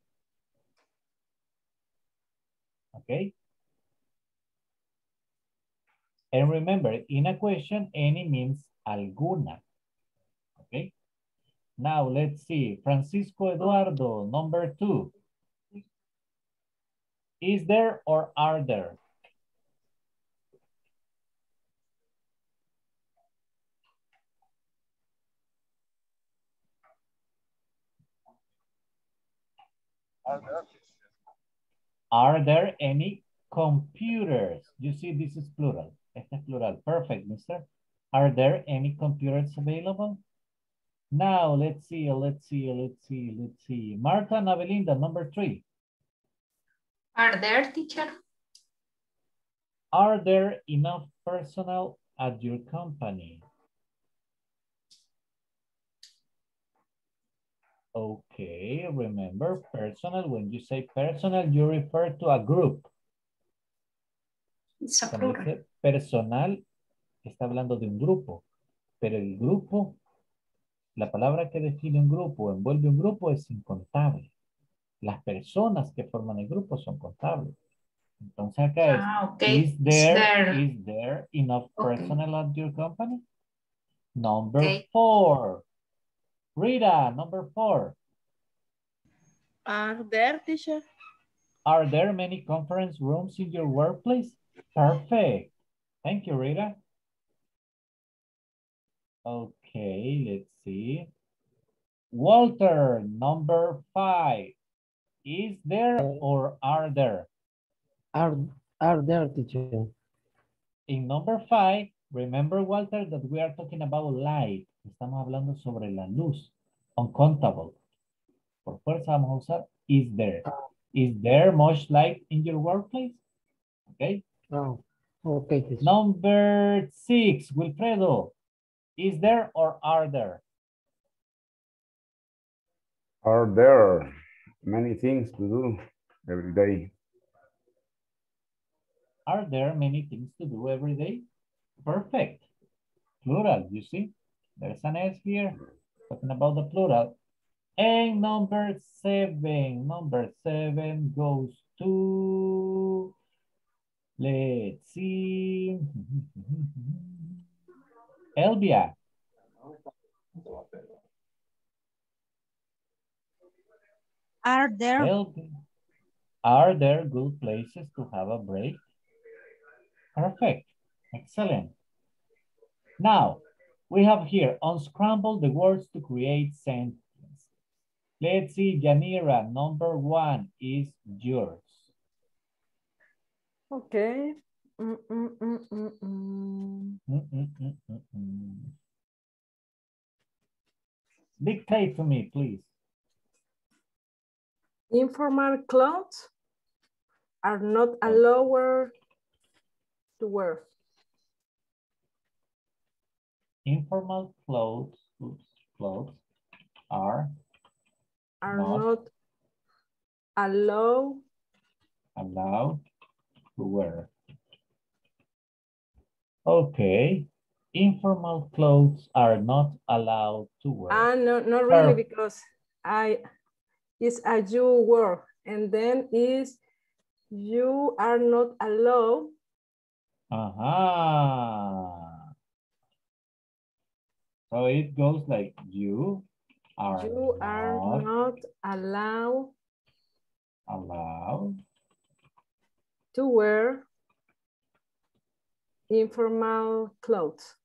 Okay. And remember, in a question, any means alguna. Okay. Now let's see. Francisco Eduardo, number 2. Is there or are there? Are there any computers? You see, this is plural. Este es plural. Perfect, mister. Are there any computers available? Now, let's see. Marta and Abelinda, number 3. Are there, teacher? Are there enough personnel at your company? Okay, remember personnel. When you say personnel, you refer to a group. It's a plural. Personal está hablando de un grupo, pero el grupo, la palabra que define un grupo, envuelve un grupo, es incontable. Las personas que forman el grupo son contables. Entonces acá es, okay. Is there enough personnel at your company? Number 4. Rita, number 4. Are there, teacher? Are there many conference rooms in your workplace? Perfect. Thank you, Rita. Okay, let's see. Walter, number 5. Is there or are there? Are there, teacher? In number 5, remember, Walter, that we are talking about light. Estamos hablando sobre la luz. Uncountable. Por fuerza vamos a usar is there. Is there much light in your workplace? Okay. No. Okay. Number 6, Wilfredo. Is there or are there? Are there many things to do every day? Are there many things to do every day? Perfect. Plural, you see? There's an S here, talking about the plural. And number 7 goes to, let's see, Elvia. Are there good places to have a break? Perfect, excellent. Now, we have here, unscramble the words to create sentences. Let's see, Janira, number 1 is yours. Okay. Dictate to me, please. Informal clothes are not allowed to wear. Informal clothes are not allowed to wear. Okay, informal clothes are not allowed to wear. Not really, because it's a you word, and then is you are not allowed. So it goes like you are not allowed to wear informal clothes.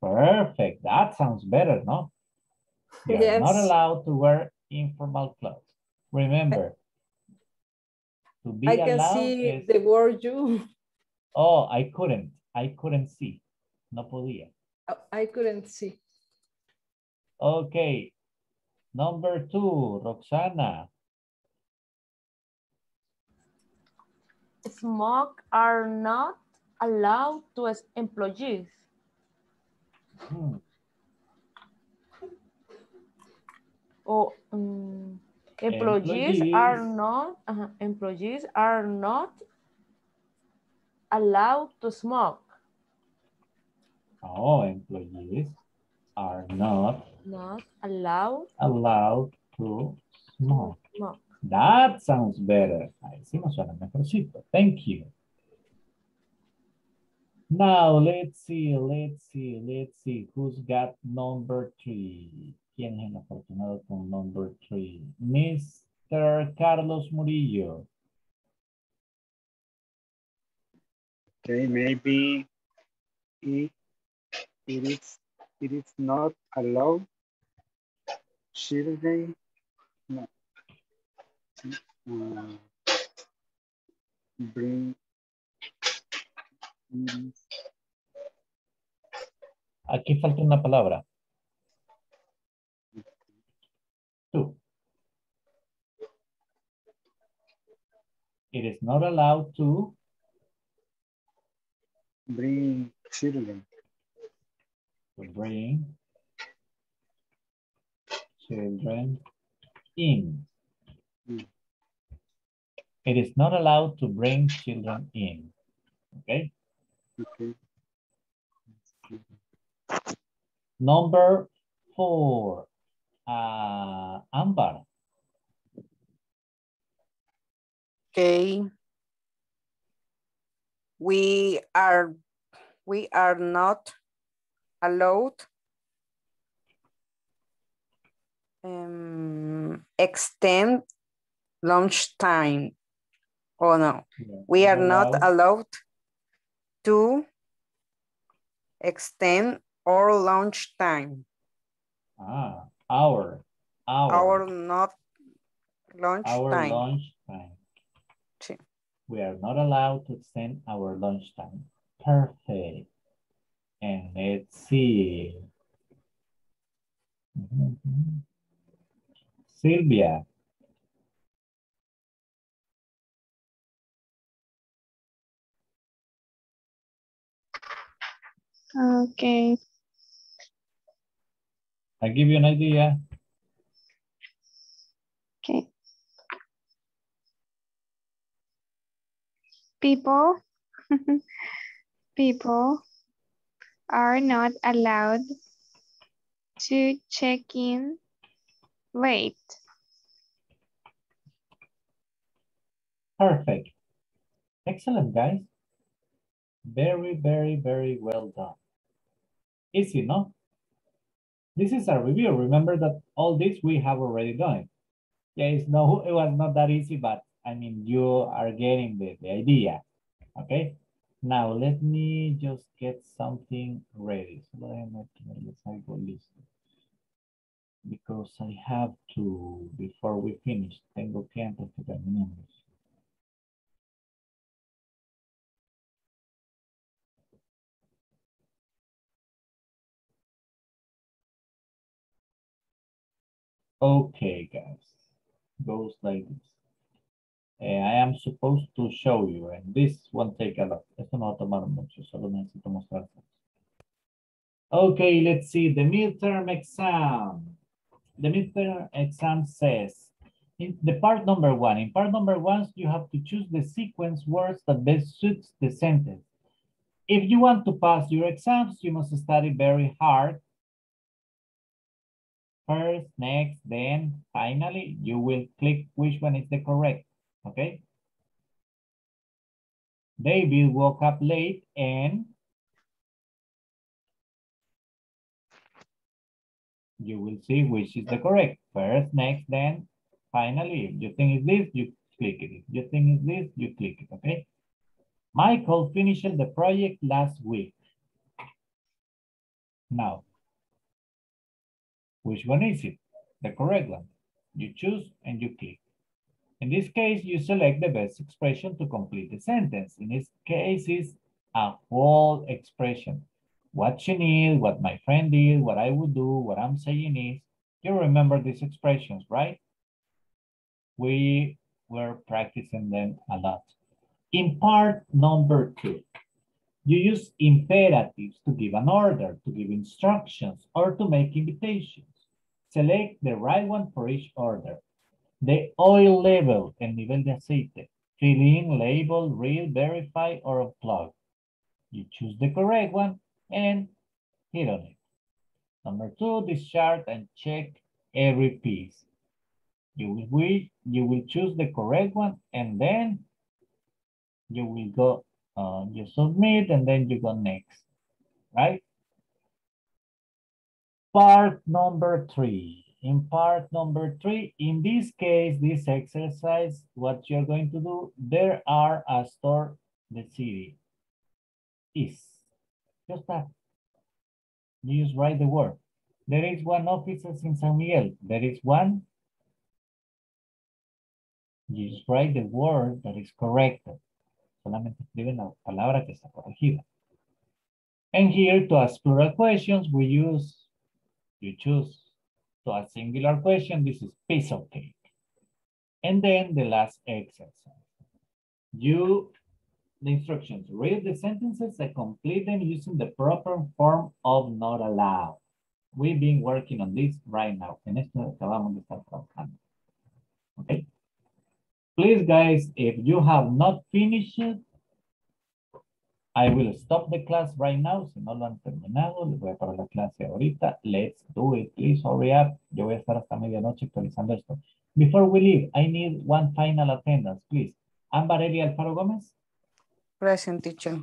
Perfect. That sounds better, no? You're not allowed to wear informal clothes. Remember, to be allowed. I can see the word you. Oh, I couldn't see. No podía. I couldn't see. Okay. Number 2, Roxana. Smoke are not allowed to employees. Employees are not allowed to smoke. Oh, employees are not allowed to smoke. That sounds better. Ahí sí nos suena mejorcito. Thank you. Now, let's see who's got number 3. ¿Quién es el afortunado con number 3? Mr. Carlos Murillo. Okay, maybe it is not allowed. Children, no. Aquí falta una palabra. Tú. It is not allowed to bring children. To bring children in. It is not allowed to bring children in. Okay? Okay. Number 4. Ambar. Okay. We are not allowed extend lunch time. Oh no, yeah. We are not allowed to extend our lunch time. Ah, our lunch time. Sí. We are not allowed to extend our lunch time. Perfect. And let's see. Silvia. Okay. I'll give you an idea. Okay. People are not allowed to check in late. Perfect. Excellent, guys. Very, very, very well done. Easy, no? This is a review. Remember that all this we have already done. Yeah, it was not that easy, but I mean, you are getting the idea. Okay? Now, let me just get something ready. Because I have to, before we finish, tengo que antes que terminemos. Okay, guys, goes like this. I am supposed to show you, and this won't take a lot. Esto no va a tomar mucho, solo necesito mostrar. Okay, let's see the midterm exam. The midterm exam says, in the part number 1. In part number 1, you have to choose the sequence words that best suits the sentence. If you want to pass your exams, you must study very hard. First, next, then, finally, you will click which one is the correct, okay? David woke up late and you will see which is the correct. First, next, then, finally. If you think it's this, you click it. If you think it's this, you click it, okay? Michael finished the project last week. Now, which one is it? The correct one. You choose and you click. In this case, you select the best expression to complete the sentence. In this case, it's a whole expression. What she needs, what my friend did, what I would do, what I'm saying is, You remember these expressions, right? We were practicing them a lot. In part number 2, you use imperatives to give an order, to give instructions, or to make invitations. Select the right one for each order. The oil level, el nivel de aceite. Fill in, label, read, verify, or plug. You choose the correct one and hit on it. Number 2, discharge and check every piece. You will choose the correct one, and then you will go, you submit, and then you go next, right? Part number 3. In part number 3, in this case, this exercise, what you're going to do, there are a store, the city is. Just that. You just write the word. There is one office in San Miguel. There is one. You just write the word that is correct. Solamente escriben la palabra que está corregida. And here, to ask plural questions, we use, you choose. So a singular question, this is piece of cake. And then the last exercise. The instructions, read the sentences and complete them using the proper form of not allowed. We've been working on this right now. En esto acabamos de estar trabajando. Okay. Please guys, if you have not finished it, I will stop the class right now. Si no lo han terminado, les voy a parar la clase ahorita. Let's do it, please hurry up. Yo voy a estar hasta medianoche actualizando esto. Before we leave, I need one final attendance, please. Ambar Elia Alfaro Gómez. Present, teacher.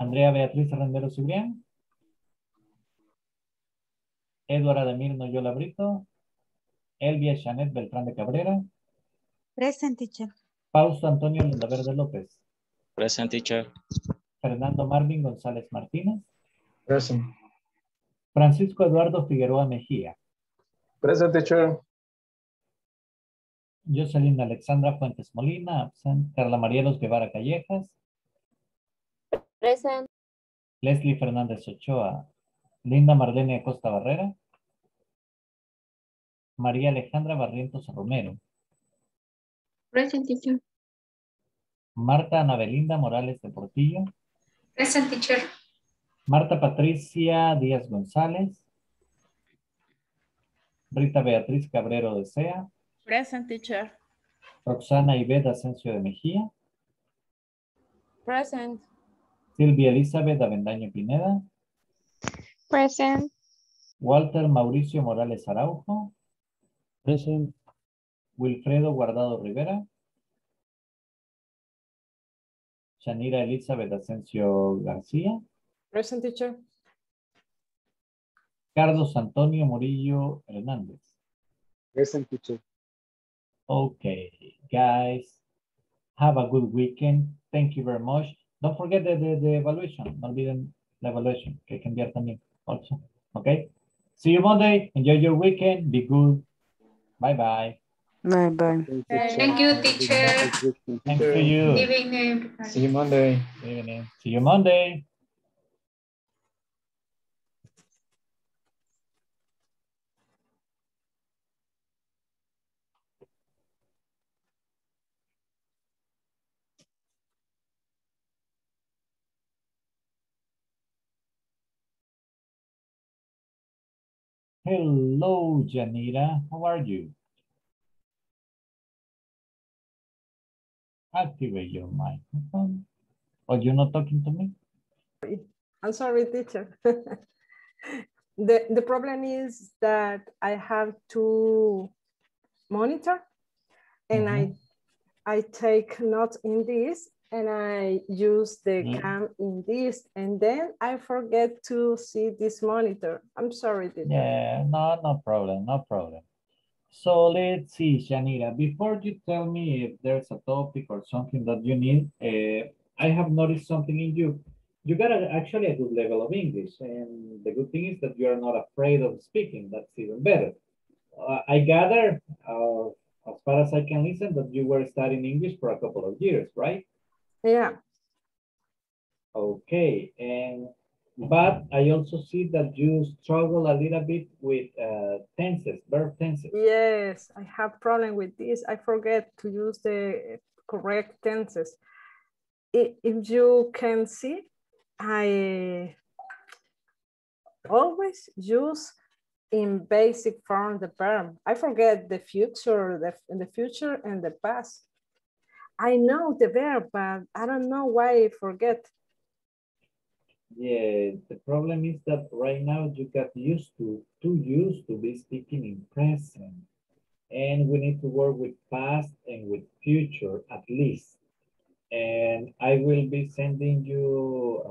Andrea Beatriz Rendero Cibrián. Eduardo Ademir Noyola Brito. Elvia Janet Beltrán de Cabrera. Present, teacher. Fausto Antonio Lindaverde López. Present, teacher. Fernando Marvin González Martínez. Present. Francisco Eduardo Figueroa Mejía. Present, teacher. Jocelyn Alexandra Fuentes Molina. Absent. Carla Marielos Guevara Callejas. Present. Leslie Fernández Ochoa. Linda Marlene Acosta Barrera. María Alejandra Barrientos Romero. Present, teacher. Marta Ana Belinda Morales de Portillo. Present, teacher. Marta Patricia Díaz González. Rita Beatriz Cabrero de Sea. Present, teacher. Roxana Ivette Asensio de Mejía. Present. Silvia Elizabeth Avendaño Pineda. Present. Walter Mauricio Morales Araujo. Present. Wilfredo Guardado Rivera. Janira Elizabeth Asensio García. Present, teacher. Carlos Antonio Murillo Hernández. Present, teacher. Okay, guys. Have a good weekend. Thank you very much. Don't forget the evaluation. Don't olviden la evaluation. Que hay que enviar también. Also. Okay. See you Monday. Enjoy your weekend. Be good. Bye bye. Bye bye. Thank you, teacher. Thank you. Good evening. See you Monday. Good evening. See you Monday. Hello, Janira. How are you? Activate your microphone. Oh, you're not talking to me? I'm sorry, teacher. The problem is that I have to monitor and I take notes in this and I use the cam in this and then I forget to see this monitor. I'm sorry, teacher. Yeah, no problem, no problem. So let's see, Janira, before you tell me if there's a topic or something that you need, I have noticed something in you. You got actually a good level of English, and the good thing is that you are not afraid of speaking. That's even better. I gather, as far as I can listen, that you were studying English for a couple of years, right? Yeah. Okay, and But I also see that you struggle a little bit with tenses, verb tenses. Yes, I have problem with this. I forget to use the correct tenses. If you can see, I always use in basic form the verb. I forget the future, in the future and the past. I know the verb, but I don't know why I forget. Yeah, the problem is that right now you got too used to be speaking in present, and we need to work with past and with future at least. And I will be sending you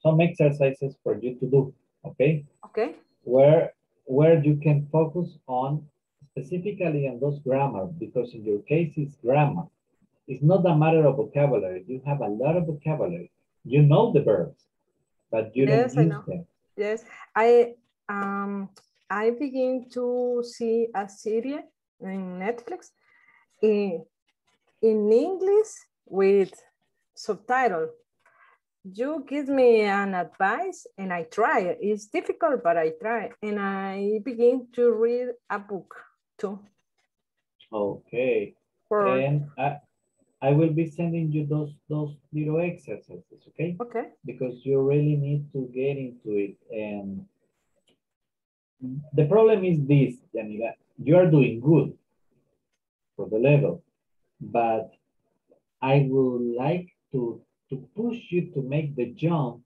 some exercises for you to do. Okay. Okay. Where you can focus on specifically on those grammar, because in your case it's grammar. It's not a matter of vocabulary. You have a lot of vocabulary. You know the verbs, but you don't use them. Yes, I begin to see a series in Netflix in English with subtitle. You give me an advice and I try it. It's difficult, but I try. And I begin to read a book too. Okay. And I will be sending you those little exercises, okay? Okay. Because you really need to get into it. And the problem is this, Janira, you are doing good for the level, but I would like to push you to make the jump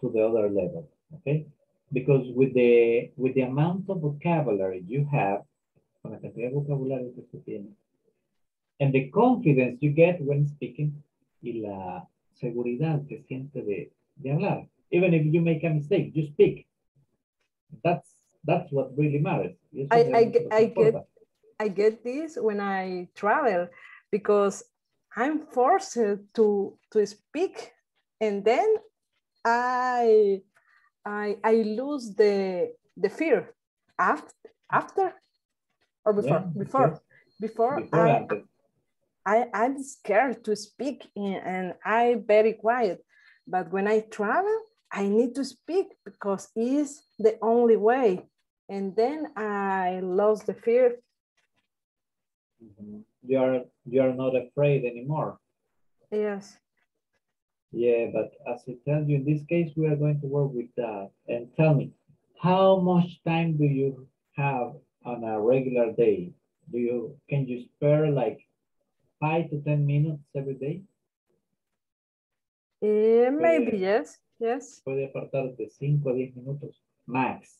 to the other level, okay? Because with the amount of vocabulary you have, and the confidence you get when speaking, y la seguridad que siente de hablar. Even if you make a mistake, you speak. That's what really matters. I get this when I travel, because I'm forced to speak, and then I lose the fear after or before. Yeah, before. I'm scared to speak and I'm very quiet. But when I travel, I need to speak because it's the only way. And then I lost the fear. Mm-hmm. You are not afraid anymore. Yes. Yeah, but as I tell you, in this case, we are going to work with that. And tell me, how much time do you have on a regular day? Can you spare like 5 to 10 minutes every day? Maybe, yes. Puede apartar de 5 a 10 minutos, max.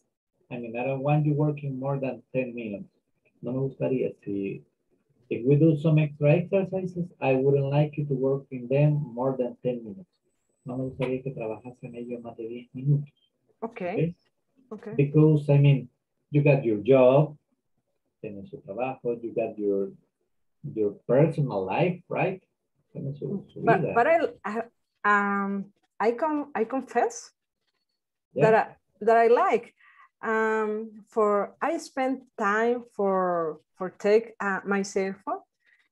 I mean, I don't want you working more than 10 minutes. No me gustaría. If we do some extra exercises, I wouldn't like you to work in them more than 10 minutes. No me gustaría que trabajase en ello más de 10 minutos. Okay. Because, I mean, you got your job, tiene su trabajo, you got your personal life, right? But I confess, yeah, that I like. I spend time for take my cell phone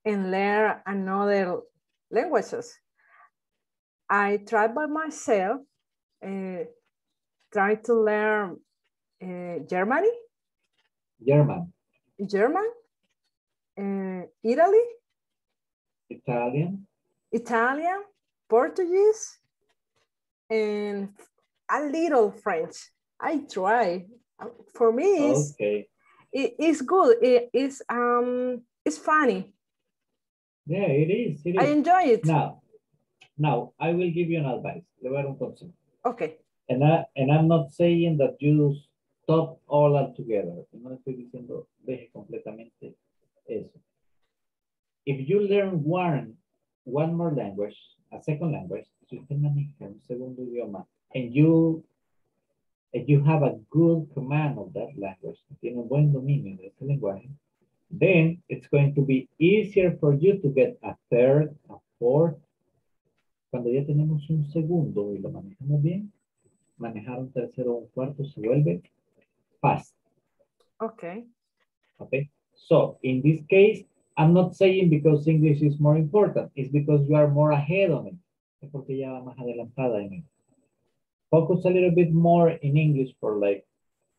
and learn another languages. I try by myself, try to learn German. Italian, Portuguese, and a little French. I try. For me, it's good. It's funny. Yeah, it is. I enjoy it. Now I will give you an advice. Okay. And I'm not saying that you stop all altogether. No estoy diciendo deje completamente. Eso. If you learn one more language, a second language, you can maneja un segundo idioma, and you have a good command of that language, tiene un buen dominio de ese lenguaje, then it's going to be easier for you to get a third, a fourth. Cuando ya tenemos un segundo y lo manejamos bien, manejar un tercero o un cuarto se vuelve fast. Okay. So in this case, I'm not saying because English is more important. It's because you are more ahead on it. Es porque ya va más adelantada en it. Focus a little bit more in English for like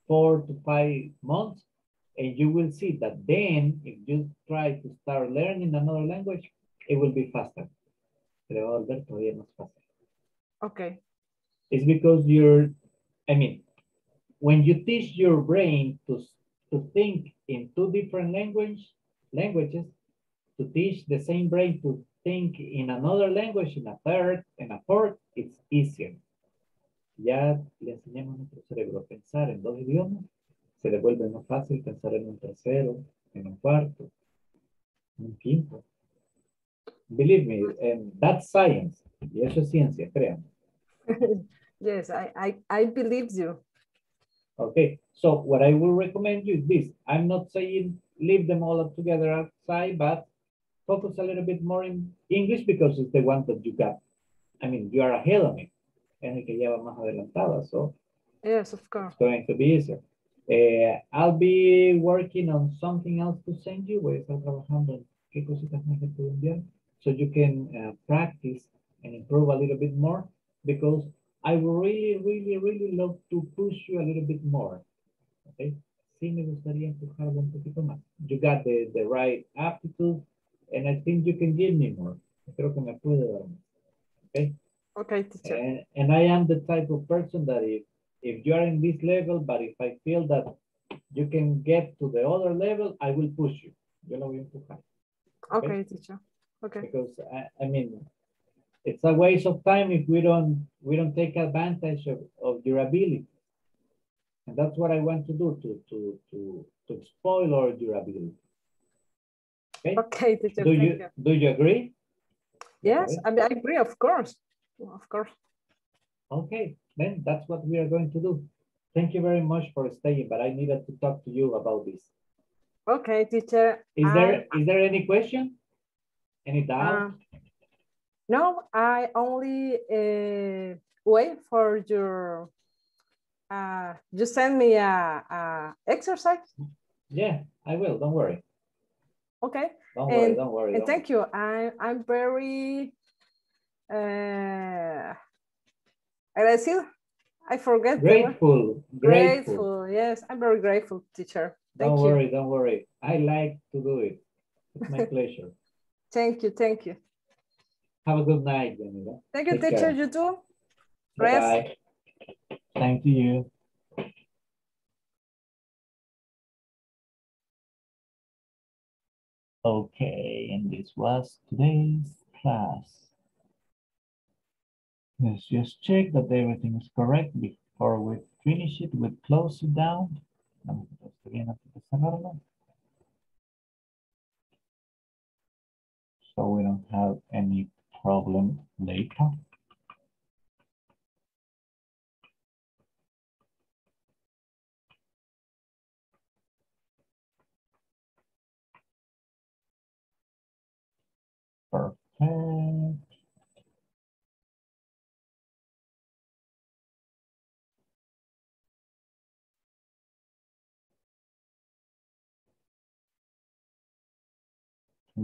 4 to 5 months, and you will see that then if you try to start learning another language, it will be faster. Okay. It's because you're, I mean, when you teach your brain to think in two different languages, to teach the same brain to think in another language, in a third and a fourth, it's easier. Ya le enseñamos a nuestro cerebro a pensar en dos idiomas, se le vuelve más fácil pensar en un tercero, en un cuarto, en un quinto. Believe me, that's science. Y eso es ciencia, créanme. Yes, I believe you. Okay, so what I will recommend you is this. I'm not saying leave them all up together outside, but focus a little bit more in English because it's the one that you got. I mean, you are ahead of me. En el que lleva más adelantada, so yes, of course. It's going to be easier. I'll be working on something else to send you. Voy a estar trabajando en qué cositas más que puedo enviar, so you can practice and improve a little bit more, because I would really love to push you a little bit more. Okay? Sí, me gustaría empujarlo un poquito más. You got the right aptitude, and I think you can give me more. Creo que me puede dar más. Okay? Okay, teacher. And I am the type of person that if you are in this level, but if I feel that you can get to the other level, I will push you. Yo lo voy a empujar. Okay, teacher. Okay. Because I mean, it's a waste of time if we don't take advantage of your ability. And that's what I want to do, to spoil our durability. Okay, okay, teacher. Do you agree? Yes, okay. I mean, I agree, of course. Of course. Okay, then that's what we are going to do. Thank you very much for staying, but I needed to talk to you about this. Okay, teacher. Is there any question? Any doubt? No, I only wait for your. You send me a exercise. Yeah, I will. Don't worry. Okay. Don't worry. And thank you. I'm very. I forget. Grateful. Yes, I'm very grateful, teacher. Don't worry. I like to do it. It's my pleasure. Thank you. Have a good night, Janira. Thank you, teacher. You too. Bye. Thank you. Okay, and this was today's class. Let's just check that everything is correct before we finish it. We close it down. So we don't have any problem later. Perfect.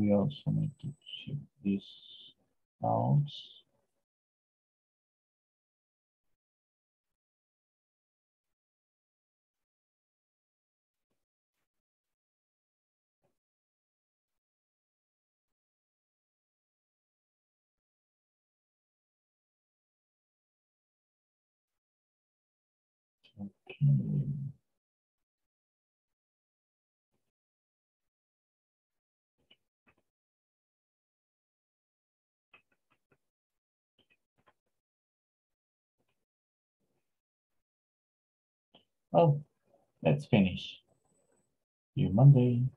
We also need to check these out. Okay. Well, let's finish. See you Monday.